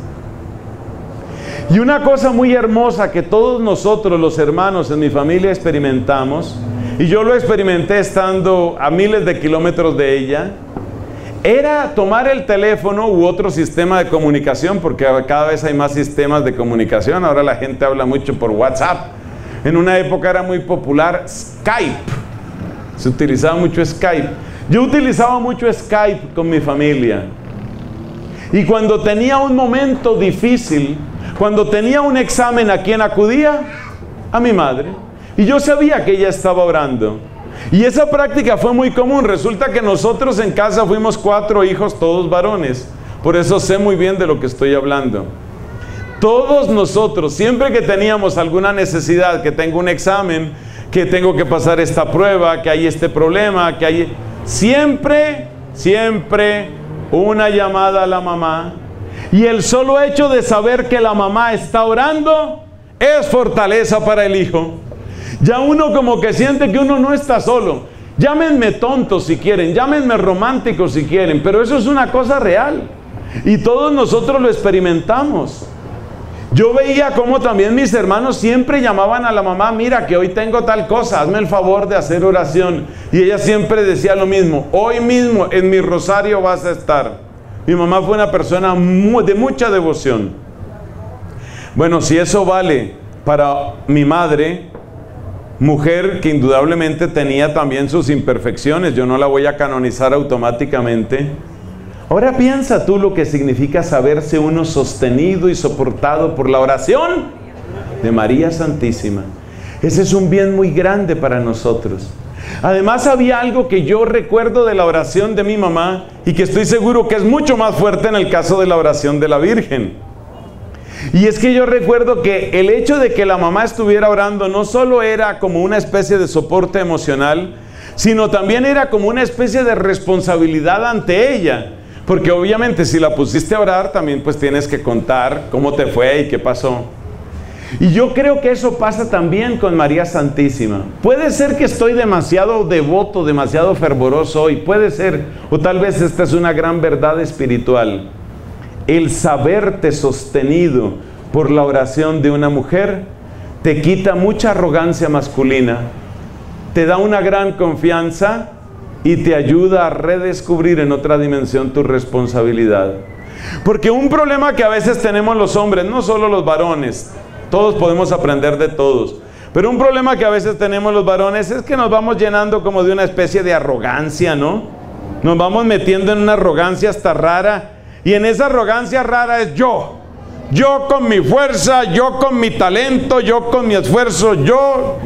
Y una cosa muy hermosa que todos nosotros, los hermanos en mi familia, experimentamos, y yo lo experimenté estando a miles de kilómetros de ella, era tomar el teléfono u otro sistema de comunicación, porque cada vez hay más sistemas de comunicación. Ahora la gente habla mucho por WhatsApp. En una época era muy popular Skype. Se utilizaba mucho Skype. Yo utilizaba mucho Skype con mi familia. Y cuando tenía un momento difícil, cuando tenía un examen, ¿a quién acudía? A mi madre. Y yo sabía que ella estaba orando. Y esa práctica fue muy común. Resulta que nosotros en casa fuimos 4 hijos, todos varones. Por eso sé muy bien de lo que estoy hablando. Todos nosotros, siempre que teníamos alguna necesidad, que tengo un examen, que tengo que pasar esta prueba, que hay este problema, que hay... Siempre una llamada a la mamá. Y el solo hecho de saber que la mamá está orando es fortaleza para el hijo. Ya uno como que siente que uno no está solo. Llámenme tonto si quieren, llámenme romántico si quieren, pero eso es una cosa real. Y todos nosotros lo experimentamos. Yo veía como también mis hermanos siempre llamaban a la mamá, mira que hoy tengo tal cosa, hazme el favor de hacer oración. Y ella siempre decía lo mismo, hoy mismo en mi rosario vas a estar. Mi mamá fue una persona de mucha devoción. Bueno, si eso vale para mi madre, mujer que indudablemente tenía también sus imperfecciones, yo no la voy a canonizar automáticamente. Ahora piensa tú lo que significa saberse uno sostenido y soportado por la oración de María Santísima. Ese es un bien muy grande para nosotros. Además había algo que yo recuerdo de la oración de mi mamá y que estoy seguro que es mucho más fuerte en el caso de la oración de la Virgen. Y es que yo recuerdo que el hecho de que la mamá estuviera orando no solo era como una especie de soporte emocional, sino también era como una especie de responsabilidad ante ella. Porque obviamente si la pusiste a orar, también pues tienes que contar cómo te fue y qué pasó. Y yo creo que eso pasa también con María Santísima. Puede ser que estoy demasiado devoto, demasiado fervoroso hoy, puede ser, o tal vez esta es una gran verdad espiritual. el saberte sostenido por la oración de una mujer te quita mucha arrogancia masculina, te da una gran confianza y te ayuda a redescubrir en otra dimensión tu responsabilidad. Porque un problema que a veces tenemos los hombres, no solo los varones, todos podemos aprender de todos, pero un problema que a veces tenemos los varones es que nos vamos llenando como de una especie de arrogancia, ¿no? Nos vamos metiendo en una arrogancia hasta rara, y en esa arrogancia rara es yo con mi fuerza, yo con mi talento, yo con mi esfuerzo, yo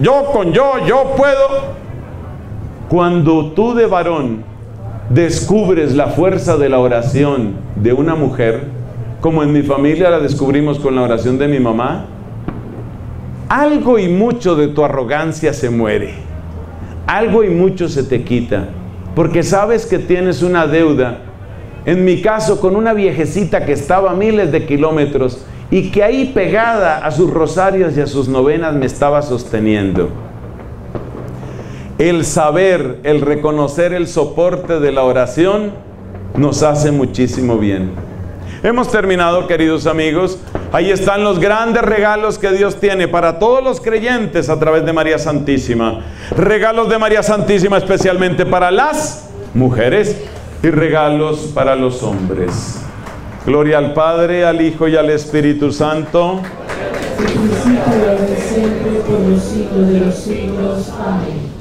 puedo. Cuando tú de varón descubres la fuerza de la oración de una mujer, como en mi familia la descubrimos con la oración de mi mamá, algo y mucho de tu arrogancia se muere, algo y mucho se te quita, porque sabes que tienes una deuda, en mi caso con una viejecita que estaba a miles de kilómetros y que ahí pegada a sus rosarios y a sus novenas me estaba sosteniendo. El saber, el reconocer el soporte de la oración nos hace muchísimo bien. Hemos terminado, queridos amigos. Ahí están los grandes regalos que Dios tiene para todos los creyentes a través de María Santísima. Regalos de María Santísima especialmente para las mujeres y regalos para los hombres. Gloria al Padre, al Hijo y al Espíritu Santo. Por los siglos de los siglos. Amén.